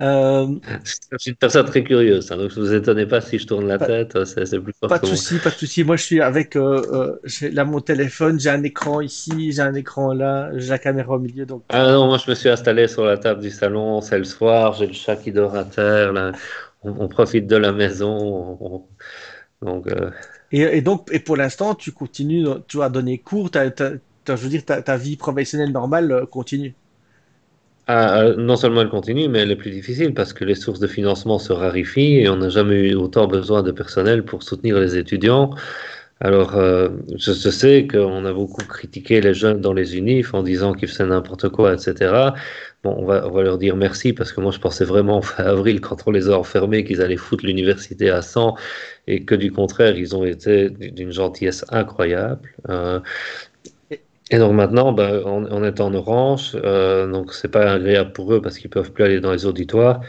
Je suis une personne très curieuse, hein, donc ne vous étonnez pas si je tourne la tête, c'est plus fort. Pas de souci. Moi, je suis avec là mon téléphone, j'ai un écran ici, j'ai un écran là, j'ai la caméra au milieu. Donc... Ah non, moi je me suis installé sur la table du salon, c'est le soir, j'ai le chat qui dort à terre, là, on profite de la maison. Donc, et donc, pour l'instant, tu continues, tu vas donner cours, je veux dire, ta vie professionnelle normale continue. Ah, non seulement elle continue, mais elle est plus difficile parce que les sources de financement se raréfient et on n'a jamais eu autant besoin de personnel pour soutenir les étudiants. Alors, je sais qu'on a beaucoup critiqué les jeunes dans les unifs en disant qu'ils faisaient n'importe quoi, etc. Bon, on va leur dire merci parce que moi, je pensais vraiment fin avril, quand on les a enfermés, qu'ils allaient foutre l'université à 100 et que du contraire, ils ont été d'une gentillesse incroyable. Et donc maintenant, on est en orange, donc c'est pas agréable pour eux parce qu'ils peuvent plus aller dans les auditoires.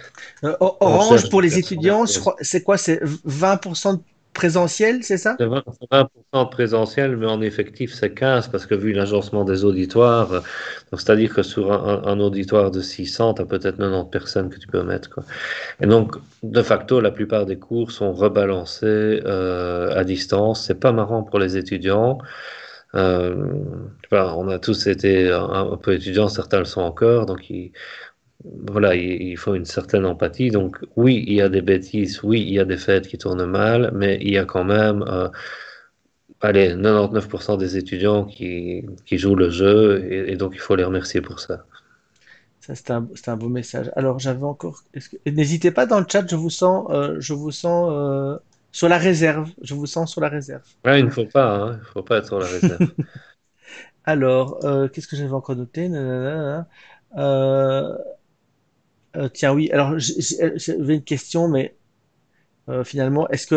Orange pour les étudiants, c'est quoi? C'est 20% de présentiel, c'est ça? 20% de présentiel, mais en effectif c'est 15 parce que vu l'agencement des auditoires, donc c'est-à-dire que sur un auditoire de 600, tu as peut-être 90 personnes que tu peux mettre, quoi. Et donc, de facto, la plupart des cours sont rebalancés à distance. C'est pas marrant pour les étudiants. On a tous été un peu étudiants, certains le sont encore, donc il faut une certaine empathie. Donc oui, il y a des bêtises, oui, il y a des fêtes qui tournent mal, mais il y a quand même 99% des étudiants qui jouent le jeu, et donc il faut les remercier pour ça. Ça, c'est un beau message. Alors j'avais encore... N'hésitez pas dans le chat, je vous sens sur la réserve, je vous sens sur la réserve. Ouais, il ne faut pas, hein. Il faut pas être sur la réserve. Alors, qu'est-ce que j'avais encore noté? Tiens, oui, alors j'avais une question, mais finalement, on sait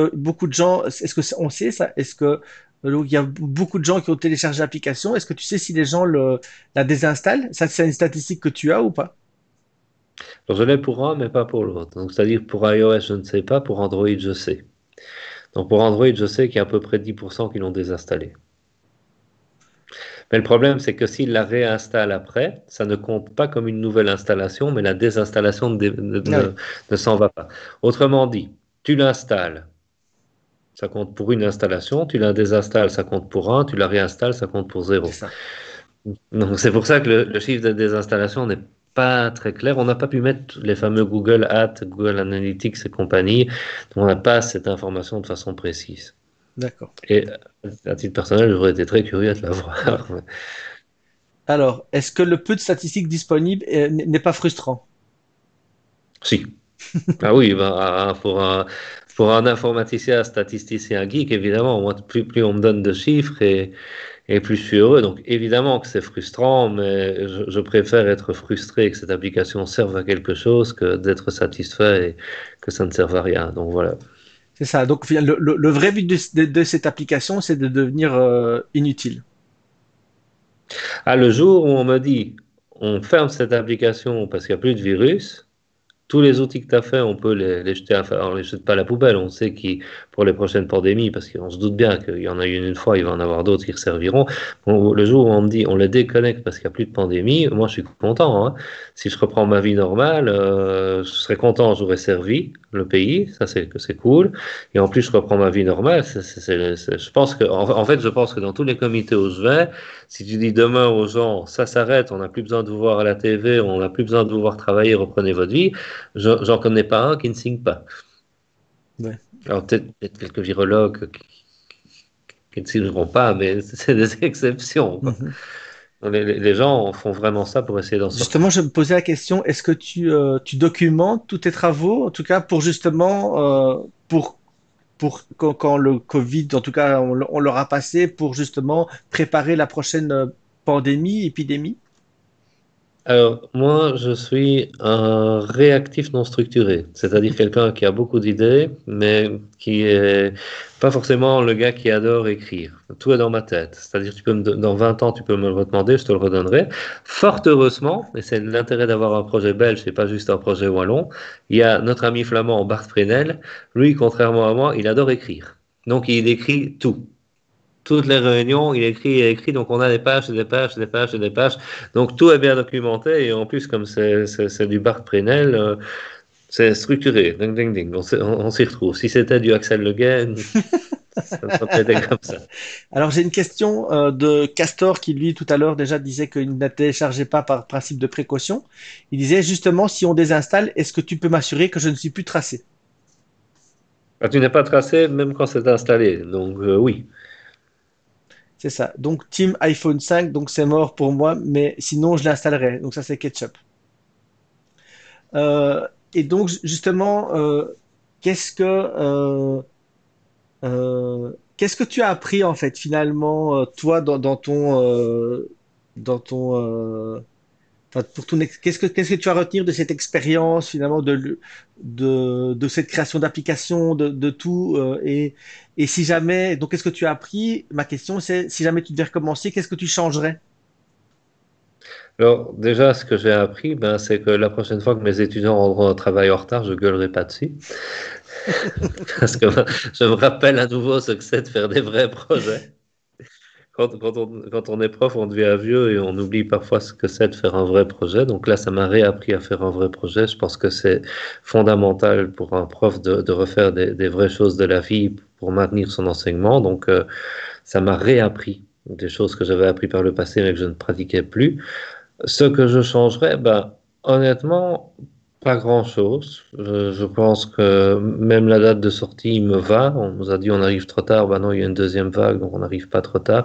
ça? Est-ce que il y a beaucoup de gens qui ont téléchargé l'application? Est-ce que tu sais si les gens la désinstallent? Ça, c'est une statistique que tu as ou pas? Alors, je l'ai pour un, mais pas pour l'autre. Donc, c'est-à-dire pour iOS, je ne sais pas, pour Android, je sais. Donc pour Android, je sais qu'il y a à peu près 10% qui l'ont désinstallé. Mais le problème, c'est que s'ils la réinstallent après, ça ne compte pas comme une nouvelle installation, mais la désinstallation ne s'en va pas. Autrement dit, tu l'installes, ça compte pour une installation, tu la désinstalles, ça compte pour 1, tu la réinstalles, ça compte pour 0. Donc c'est pour ça que le chiffre de désinstallation n'est pas très clair. On n'a pas pu mettre les fameux Google Ads, Google Analytics et compagnie. Donc on n'a pas cette information de façon précise. D'accord. Et à titre personnel, j'aurais été très curieux de la voir. Alors, est-ce que le peu de statistiques disponibles n'est pas frustrant? Si. Ah oui, bah, pour un informaticien, statisticien, geek, évidemment, moi, plus on me donne de chiffres et plus je suis heureux. Donc évidemment que c'est frustrant, mais je préfère être frustré que cette application serve à quelque chose que d'être satisfait et que ça ne serve à rien. Donc voilà. C'est ça. Donc le vrai but de cette application, c'est de devenir inutile. Ah, le jour où on me dit, on ferme cette application parce qu'il n'y a plus de virus... Tous les outils que tu as faits, on peut les jeter, on les jette pas à la poubelle. On sait que pour les prochaines pandémies, parce qu'on se doute bien qu'il y en a eu une fois, il va en avoir d'autres qui serviront. Bon, le jour où on me dit on les déconnecte parce qu'il n'y a plus de pandémie, moi je suis content. Hein. Si je reprends ma vie normale, je serais content, j'aurais servi le pays, ça c'est cool. Et en plus, je reprends ma vie normale. Je pense que, en fait, je pense que dans tous les comités où je vais, si tu dis demain aux gens, ça s'arrête, on n'a plus besoin de vous voir à la TV, on n'a plus besoin de vous voir travailler, reprenez votre vie. J'en connais pas un qui ne signe pas. Ouais. Alors peut-être quelques virologues qui ne signeront pas, mais c'est des exceptions. Mm-hmm. Les gens font vraiment ça pour essayer d'en sortir. Justement, je me posais la question, est-ce que tu documentes tous tes travaux, en tout cas pour justement, pour quand le Covid, en tout cas, on l'aura passé, pour justement préparer la prochaine pandémie, épidémie? Alors, moi, je suis un réactif non structuré, c'est-à-dire quelqu'un qui a beaucoup d'idées, mais qui est pas forcément le gars qui adore écrire. Tout est dans ma tête, c'est-à-dire dans 20 ans, tu peux me le redemander, je te le redonnerai. Fort heureusement, et c'est l'intérêt d'avoir un projet belge et pas juste un projet wallon, il y a notre ami flamand Bart Preneel, lui, contrairement à moi, il adore écrire. Donc, il écrit tout. Toutes les réunions, il écrit, donc on a des pages, donc tout est bien documenté, et en plus, comme c'est du Bart Preneel, c'est structuré, ding ding ding, on s'y retrouve. Si c'était du Axel Legay, ça serait peut-être comme ça. Alors j'ai une question de Castor qui lui, tout à l'heure déjà, disait qu'il ne téléchargeait pas par principe de précaution. Il disait justement, si on désinstalle, est-ce que tu peux m'assurer que je ne suis plus tracé? Ah, tu n'es pas tracé même quand c'est installé, donc oui. C'est ça. Donc, Team iPhone 5, donc c'est mort pour moi, mais sinon, je l'installerai. Donc, ça, c'est Ketchup. Et donc, justement, qu'est-ce que tu as appris, en fait, finalement, toi, qu'est-ce que tu vas retenir de cette expérience, finalement, de cette création d'application, de tout, et si jamais, donc qu'est-ce que tu as appris? Ma question, c'est si jamais tu devais recommencer, qu'est-ce que tu changerais? Alors, déjà, ce que j'ai appris, c'est que la prochaine fois que mes étudiants auront un travail en retard, je gueulerai pas dessus. Parce que je me rappelle à nouveau ce que c'est de faire des vrais projets. Quand on est prof, on devient vieux et on oublie parfois ce que c'est de faire un vrai projet. Donc là, ça m'a réappris à faire un vrai projet. Je pense que c'est fondamental pour un prof de refaire des vraies choses de la vie pour maintenir son enseignement. Donc ça m'a réappris des choses que j'avais apprises par le passé mais que je ne pratiquais plus. Ce que je changerais, honnêtement, pas grand-chose. Je pense que même la date de sortie me va. On nous a dit on arrive trop tard. Non, il y a une deuxième vague, donc on n'arrive pas trop tard.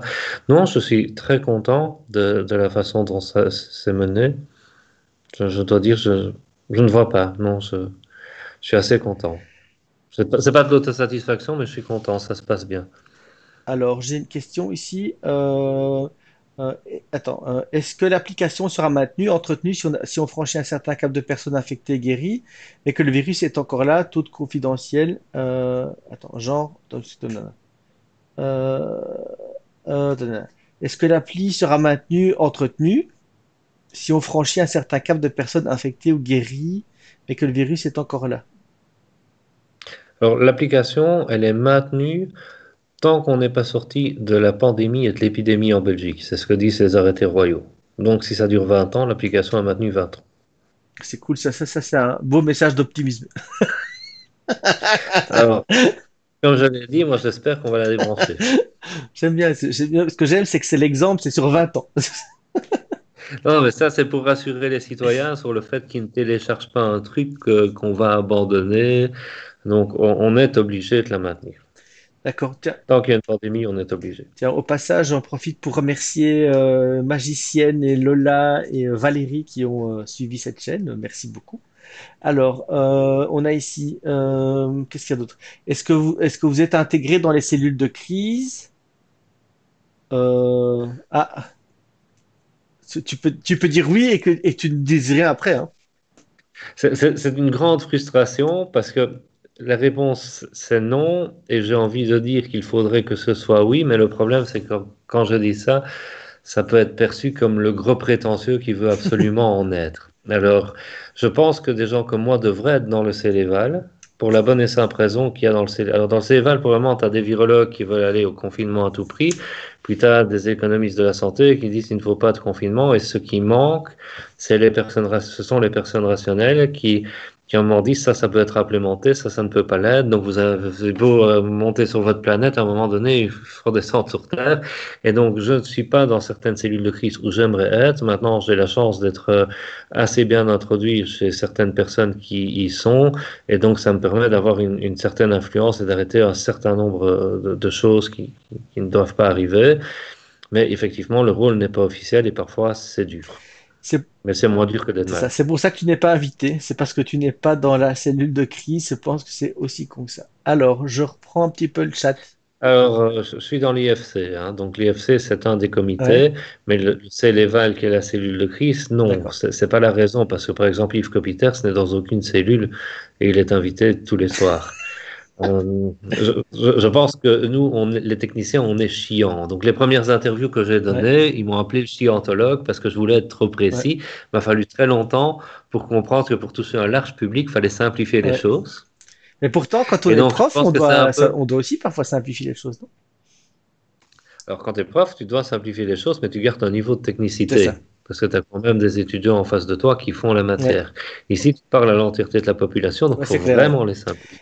Non, je suis très content de la façon dont ça s'est mené. Je dois dire, je ne vois pas. Non, je suis assez content. C'est pas de l'autosatisfaction, mais je suis content. Ça se passe bien. Alors, j'ai une question ici. Est-ce que l'application sera maintenue, entretenue si on franchit un certain cap de personnes infectées et guéries, mais que le virus est encore là, toute confidentielle, est-ce que l'appli sera maintenue, entretenue, si on franchit un certain cap de personnes infectées ou guéries, mais que le virus est encore là? Alors l'application, elle est maintenue tant qu'on n'est pas sorti de la pandémie et de l'épidémie en Belgique. C'est ce que disent les arrêtés royaux. Donc, si ça dure 20 ans, l'application est maintenue 20 ans. C'est cool, ça c'est un beau message d'optimisme. Alors, comme je l'ai dit, moi, j'espère qu'on va la débrancher. J'aime bien. Ce que j'aime, c'est que c'est l'exemple, c'est sur 20 ans. Non, mais ça, c'est pour rassurer les citoyens sur le fait qu'ils ne téléchargent pas un truc qu'on va abandonner. Donc, on est obligé de la maintenir. D'accord. Tant qu'il y a une pandémie, on est obligé. Tiens, au passage, j'en profite pour remercier Magicienne et Lola et Valérie qui ont suivi cette chaîne. Merci beaucoup. Alors, on a ici... qu'est-ce qu'il y a d'autre? Est-ce que vous êtes intégré dans les cellules de crise? Ah, tu peux dire oui et tu ne dises rien après. Hein. C'est une grande frustration parce que la réponse, c'est non. Et j'ai envie de dire qu'il faudrait que ce soit oui. Mais le problème, c'est que quand je dis ça, ça peut être perçu comme le gros prétentieux qui veut absolument en être. Alors, je pense que des gens comme moi devraient être dans le Celeval pour la bonne et simple raison qu'il y a dans le Celeval. Alors, dans le Celeval, pour le moment, tu as des virologues qui veulent aller au confinement à tout prix. Puis, tu as des économistes de la santé qui disent qu'il ne faut pas de confinement. Et ce qui manque, ce sont les personnes rationnelles qui en disent ça peut être implémenté, ça ne peut pas l'être. Donc, vous avez beau monter sur votre planète, à un moment donné, il faut redescendre sur Terre. Et donc, je ne suis pas dans certaines cellules de crise où j'aimerais être. Maintenant, j'ai la chance d'être assez bien introduit chez certaines personnes qui y sont. Et donc, ça me permet d'avoir une certaine influence et d'arrêter un certain nombre de choses qui ne doivent pas arriver. Mais effectivement, le rôle n'est pas officiel et parfois, c'est dur. Mais c'est moins dur que d'être là. C'est pour ça que tu n'es pas invité. C'est parce que tu n'es pas dans la cellule de crise. Je pense que c'est aussi con que ça. Alors, je reprends un petit peu le chat. Alors, je suis dans l'IFC. Hein. Donc, l'IFC, c'est un des comités. Ouais. Mais c'est l'EVAL qui est la cellule de crise. Non, c'est pas la raison. Parce que, par exemple, Yves Copiters n'est dans aucune cellule et il est invité tous les soirs. Je pense que nous, les techniciens, on est chiants. Donc, les premières interviews que j'ai données, ouais. Ils m'ont appelé chiantologue parce que je voulais être trop précis. Ouais. Il m'a fallu très longtemps pour comprendre que pour toucher un large public, il fallait simplifier ouais. les choses. Mais pourtant, quand on est prof, on doit aussi parfois simplifier les choses. Non ? Alors, quand tu es prof, tu dois simplifier les choses, mais tu gardes un niveau de technicité. Parce que tu as quand même des étudiants en face de toi qui font la matière. Ouais. Ici, tu parles à l'entièreté de la population, donc il faut vraiment les simplifier.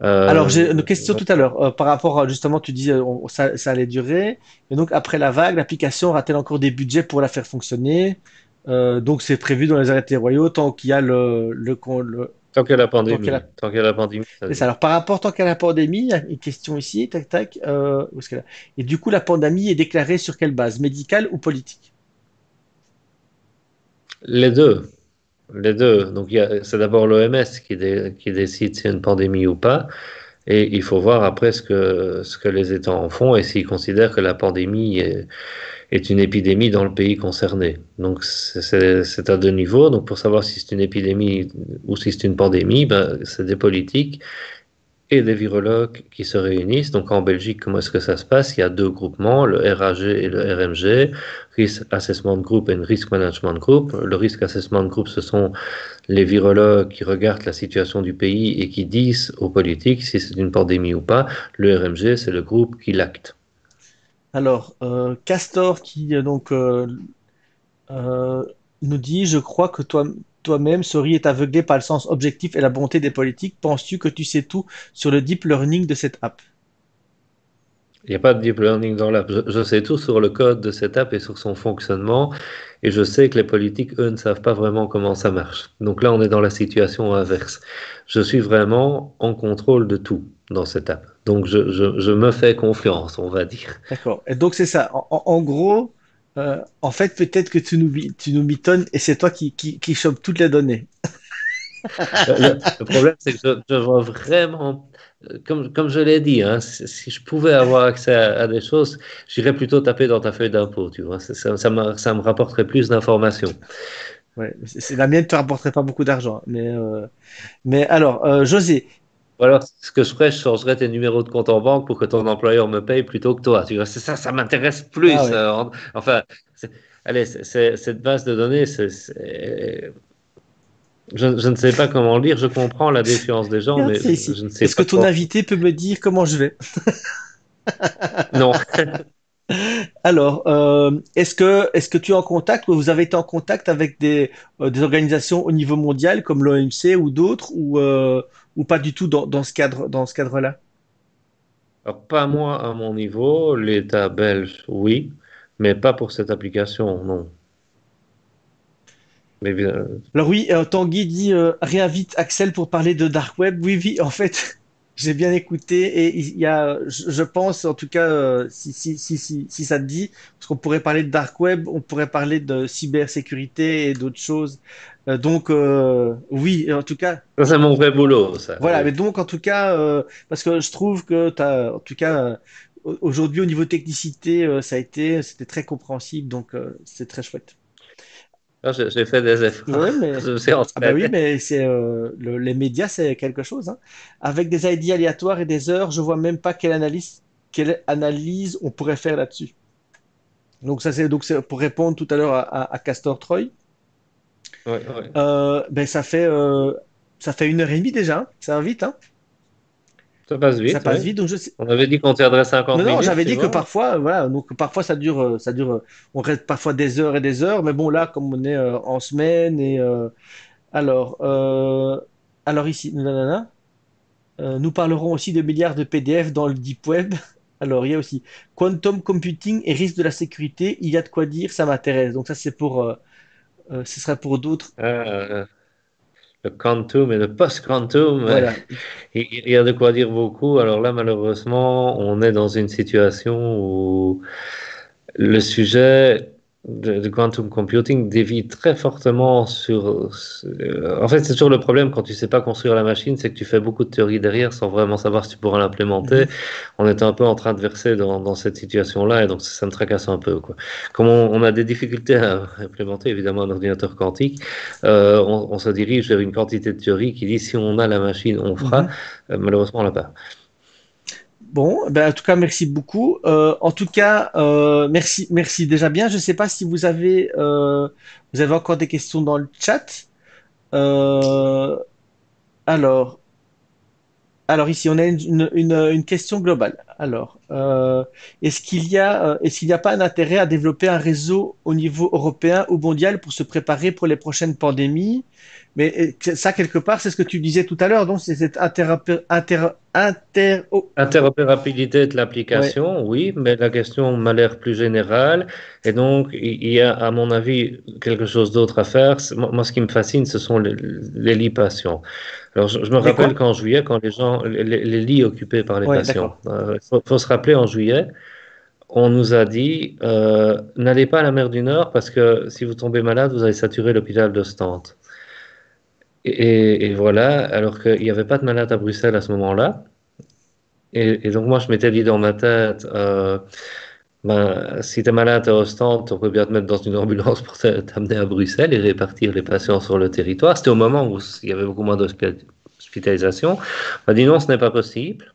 Alors j'ai une question tout à l'heure par rapport à, justement tu dis ça allait durer et donc après la vague l'application aura-t-elle encore des budgets pour la faire fonctionner donc c'est prévu dans les arrêtés royaux tant qu'il y a tant qu'il y a la pandémie c'est ça. Alors par rapport tant qu'il y a la pandémie une question ici tac où est-ce qu'elle a... Et du coup la pandémie est déclarée sur quelle base, médicale ou politique? Les deux. Donc, c'est d'abord l'OMS qui décide s'il y a une pandémie ou pas. Et il faut voir après ce que les États en font et s'ils considèrent que la pandémie est une épidémie dans le pays concerné. Donc, c'est à deux niveaux. Donc, pour savoir si c'est une épidémie ou si c'est une pandémie, c'est des politiques et des virologues qui se réunissent. Donc en Belgique, comment est-ce que ça se passe? Il y a deux groupements, le RAG et le RMG, Risk Assessment Group et Risk Management Group. Le Risk Assessment Group, ce sont les virologues qui regardent la situation du pays et qui disent aux politiques si c'est une pandémie ou pas. Le RMG, c'est le groupe qui l'acte. Alors, Castor qui donc nous dit « Je crois que toi-même, Sori, est aveuglé par le sens objectif et la bonté des politiques. Penses-tu que tu sais tout sur le deep learning de cette app? » Il n'y a pas de deep learning dans l'app. Je sais tout sur le code de cette app et sur son fonctionnement. Et je sais que les politiques, eux, ne savent pas vraiment comment ça marche. Donc là, on est dans la situation inverse. Je suis vraiment en contrôle de tout dans cette app. Donc je me fais confiance, on va dire. D'accord. Et donc c'est ça. En gros... en fait, peut-être que tu nous mitonnes et c'est toi qui chope toutes les données. Le problème, c'est que je vois vraiment, comme je l'ai dit, hein, si je pouvais avoir accès à des choses, j'irais plutôt taper dans ta feuille d'impôt, tu vois. Ça me rapporterait plus d'informations. Ouais, la mienne ne te rapporterait pas beaucoup d'argent. Mais alors, José. Voilà, ce que je ferais, je changerais tes numéros de compte en banque pour que ton employeur me paye plutôt que toi. Tu vois, ça m'intéresse plus. Ah ouais. Enfin, allez, cette base de données, je ne sais pas comment lire. Je comprends la défiance des gens, mais je ne sais pas. Est-ce que ton invité peut me dire comment je vais? Non. Alors, est-ce que tu es en contact ou vous avez été en contact avec des organisations au niveau mondial comme l'OMC ou d'autres ou pas du tout dans ce cadre-là? Alors, pas moi à mon niveau, l'État belge, oui, mais pas pour cette application, non. Mais, Alors oui, Tanguy dit réinvite Axel pour parler de Dark Web. Oui, en fait, j'ai bien écouté et il y a, je pense, en tout cas, si ça te dit, parce qu'on pourrait parler de Dark Web, on pourrait parler de cybersécurité et d'autres choses. Donc, oui, en tout cas. C'est mon vrai boulot, ça. Voilà, ouais. Mais donc, en tout cas, parce que je trouve que tu as, en tout cas, aujourd'hui, au niveau technicité, c'était très compréhensible, donc c'est très chouette. J'ai fait des efforts. Ouais, mais... oui, mais c'est les médias, c'est quelque chose. Hein. Avec des ID aléatoires et des heures, je vois même pas quelle analyse on pourrait faire là-dessus. Donc ça, c'est pour répondre tout à l'heure à Castor Troy. Ouais. Ben ça fait 1h30 déjà. Hein. Ça va vite. Hein. Ça passe vite. Donc je... On avait dit qu'on tiendrait 50 minutes. Non, j'avais dit que parfois, voilà, donc parfois ça dure. On reste parfois des heures et des heures, mais bon là, comme on est en semaine et alors ici, nous parlerons aussi de milliards de PDF dans le deep web. Alors il y a aussi quantum computing et risque de la sécurité. Il y a de quoi dire, ça m'intéresse. Donc ça c'est pour, ce sera pour d'autres. Le quantum et le post-quantum, voilà. Il y a de quoi dire beaucoup. Alors là, malheureusement, on est dans une situation où le sujet de quantum computing dévie très fortement en fait, c'est toujours le problème quand tu ne sais pas construire la machine, c'est que tu fais beaucoup de théories derrière sans vraiment savoir si tu pourras l'implémenter. On est un peu en train de verser dans cette situation-là et donc ça me tracasse un peu, quoi. Comme on a des difficultés à implémenter, évidemment, un ordinateur quantique, on se dirige vers une quantité de théories qui dit si on a la machine, on fera. Malheureusement, on ne l'a pas. Bon, ben en tout cas, merci beaucoup. En tout cas, merci déjà bien. Je ne sais pas si vous avez encore des questions dans le chat. Alors ici, on a une question globale. Alors, est-ce qu'il n'y a pas un intérêt à développer un réseau au niveau européen ou mondial pour se préparer pour les prochaines pandémies? Mais ça, quelque part, c'est ce que tu disais tout à l'heure, donc c'est cette interopérabilité de l'application, oui, mais la question m'a l'air plus générale, et donc il y a, à mon avis, quelque chose d'autre à faire. Moi, ce qui me fascine, ce sont les lits patients. Alors, je me rappelle qu'en juillet, quand les lits occupés par les patients, faut se rappeler, en juillet, on nous a dit n'allez pas à la mer du Nord, parce que si vous tombez malade, vous allez saturer l'hôpital de Stante. Et voilà, alors qu'il n'y avait pas de malade à Bruxelles à ce moment-là. Et donc moi, je m'étais dit dans ma tête, si tu es malade à Ostende, on peut bien te mettre dans une ambulance pour t'amener à Bruxelles et répartir les patients sur le territoire. C'était au moment où il y avait beaucoup moins d'hospitalisation. On m'a dit non, ce n'est pas possible.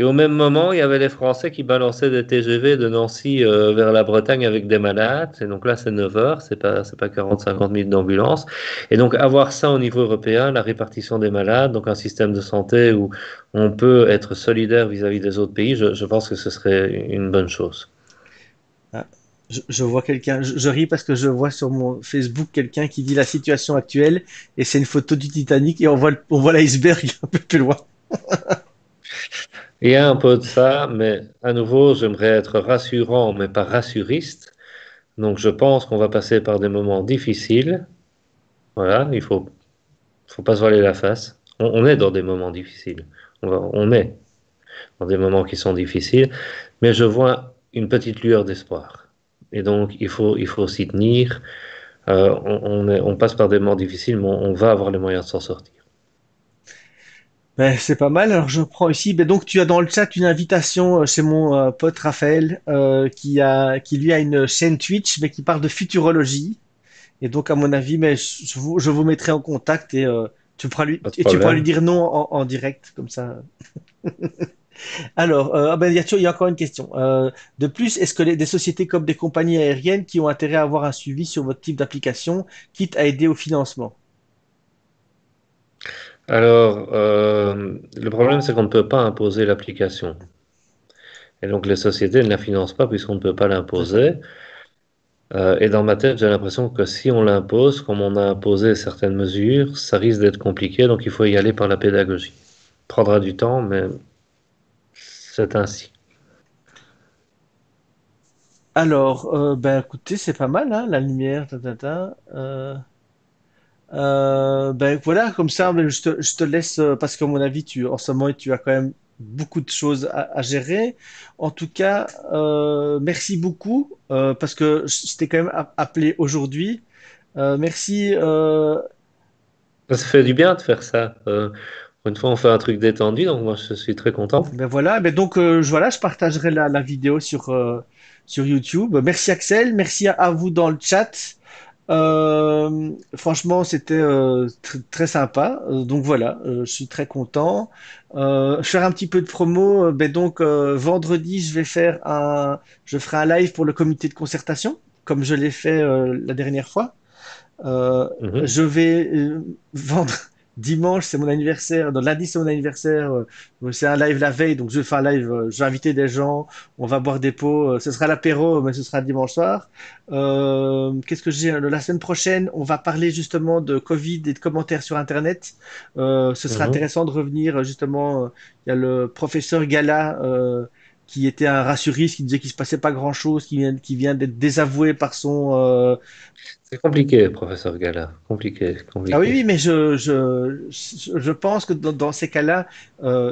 Et au même moment, il y avait les Français qui balançaient des TGV de Nancy vers la Bretagne avec des malades. Et donc là, c'est 9 heures, c'est pas 40-50 000 d'ambulance. Et donc avoir ça au niveau européen, la répartition des malades, donc un système de santé où on peut être solidaire vis-à-vis des autres pays, je pense que ce serait une bonne chose. Ah, je vois quelqu'un, je ris parce que je vois sur mon Facebook quelqu'un qui dit la situation actuelle et c'est une photo du Titanic et on voit l'iceberg un peu plus loin. Il y a un peu de ça, mais à nouveau, j'aimerais être rassurant, mais pas rassuriste. Donc, je pense qu'on va passer par des moments difficiles. Voilà, il faut pas se voiler la face. On est dans des moments difficiles. On est dans des moments qui sont difficiles, mais je vois une petite lueur d'espoir. Et donc, il faut s'y tenir. On passe par des moments difficiles, mais on va avoir les moyens de s'en sortir. Ben, c'est pas mal. Alors je prends ici. Ben, donc tu as dans le chat une invitation chez mon pote Raphaël qui lui a une chaîne Twitch mais qui parle de futurologie. Et donc à mon avis, mais je vous mettrai en contact et tu pourras lui dire non en direct comme ça. Alors il y a encore une question. De plus, est-ce que des sociétés comme des compagnies aériennes qui ont intérêt à avoir un suivi sur votre type d'application, quitte à aider au financement? Alors, le problème, c'est qu'on ne peut pas imposer l'application. Et donc, les sociétés ne la financent pas puisqu'on ne peut pas l'imposer. Et dans ma tête, j'ai l'impression que si on l'impose, comme on a imposé certaines mesures, ça risque d'être compliqué. Donc, il faut y aller par la pédagogie. Ça prendra du temps, mais c'est ainsi. Alors, ben écoutez, c'est pas mal, hein, la lumière, ben voilà, comme ça, ben, je te laisse, parce qu'à mon avis, en ce moment, tu as quand même beaucoup de choses à gérer. En tout cas, merci beaucoup, parce que je t'ai quand même appelé aujourd'hui. Merci. Ça fait du bien de faire ça. Une fois, on fait un truc détendu, donc moi, je suis très content. Ben voilà, ben donc voilà, je partagerai la vidéo sur YouTube. Merci Axel, merci à vous dans le chat. Franchement, c'était très sympa. Donc voilà, je suis très content. Je ferai un petit peu de promo. Ben donc vendredi, je ferai un live pour le comité de concertation, comme je l'ai fait la dernière fois. Je vais vendre. Dimanche, c'est mon anniversaire. Dans lundi, c'est mon anniversaire. C'est un live la veille, donc je vais faire un live. Je vais inviter des gens. On va boire des pots. Ce sera l'apéro, mais ce sera dimanche soir. Qu'est-ce que j'ai? La semaine prochaine, on va parler justement de Covid et de commentaires sur Internet. Ce sera intéressant de revenir justement. Il y a le professeur Gala qui était un rassuriste, qui disait qu'il se passait pas grand-chose, qui vient d'être désavoué par son. C'est compliqué, professeur Gala. Compliqué. Ah oui, mais je pense que dans ces cas-là,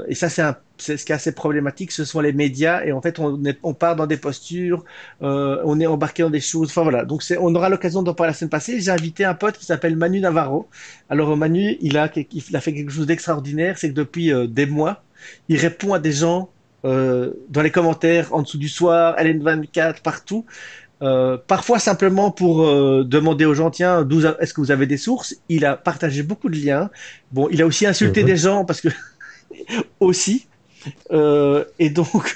et ça c'est ce qui est assez problématique, ce sont les médias, et en fait on part dans des postures, on est embarqué dans des choses, enfin voilà. Donc on aura l'occasion d'en parler la semaine passée. J'ai invité un pote qui s'appelle Manu Navarro. Alors Manu, il a fait quelque chose d'extraordinaire, c'est que depuis des mois, il répond à des gens dans les commentaires, en dessous du soir, LN24, partout. Parfois simplement pour demander aux gens, tiens, est-ce que vous avez des sources? Il a partagé beaucoup de liens. Bon, il a aussi insulté des gens parce que aussi. Et donc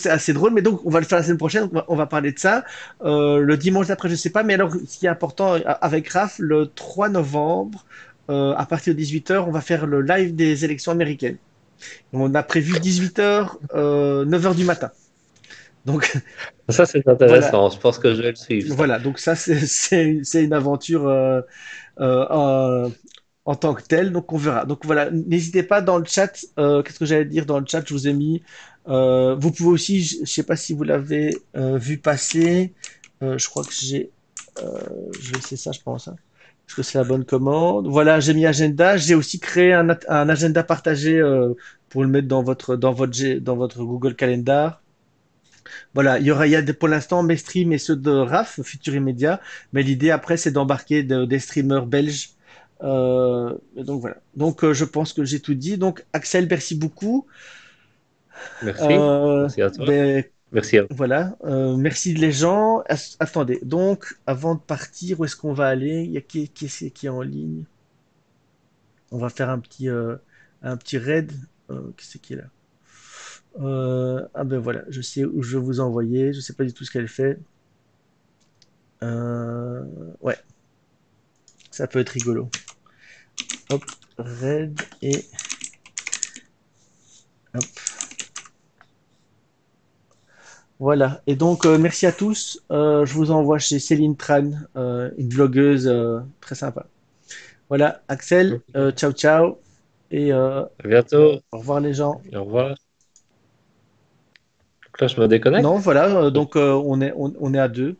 c'est assez drôle. Mais donc on va le faire la semaine prochaine. On va parler de ça le dimanche d'après. Je sais pas. Mais alors, ce qui est important avec Raph, le 3 novembre, à partir de 18h, on va faire le live des élections américaines. On a prévu 18h, 9h du matin. Donc, ça c'est intéressant, voilà. Je pense que je vais le suivre. Ça. Voilà, donc ça c'est une aventure en tant que telle, donc on verra. Donc voilà, n'hésitez pas dans le chat, qu'est-ce que j'allais dire dans le chat, je vous ai mis, vous pouvez aussi, je ne sais pas si vous l'avez vu passer, je crois que je vais essayer ça je pense, hein. Est-ce que c'est la bonne commande? Voilà, j'ai mis agenda, j'ai aussi créé un agenda partagé pour le mettre dans votre Google Calendar. Voilà, il y a pour l'instant mes streams et ceux de Raph, Futur Immédiat, mais l'idée après c'est d'embarquer des streamers belges. Donc voilà, donc je pense que j'ai tout dit. Donc Axel, merci beaucoup. Merci, merci à toi. Merci à vous. Voilà, merci les gens. Attendez, donc avant de partir, où est-ce qu'on va aller? Il y a qui est en ligne? On va faire un petit raid. Qu'est-ce qui est là? Ah ben voilà, je sais où je vais vous envoyer, je sais pas du tout ce qu'elle fait. Ouais, ça peut être rigolo. Hop, raid et hop. Voilà, et donc merci à tous. Je vous envoie chez Céline Tran, une vlogueuse très sympa. Voilà, Axel, ciao ciao et à bientôt. Au revoir les gens. Et au revoir. Là, je me déconnecte. Non, voilà, donc on est à deux.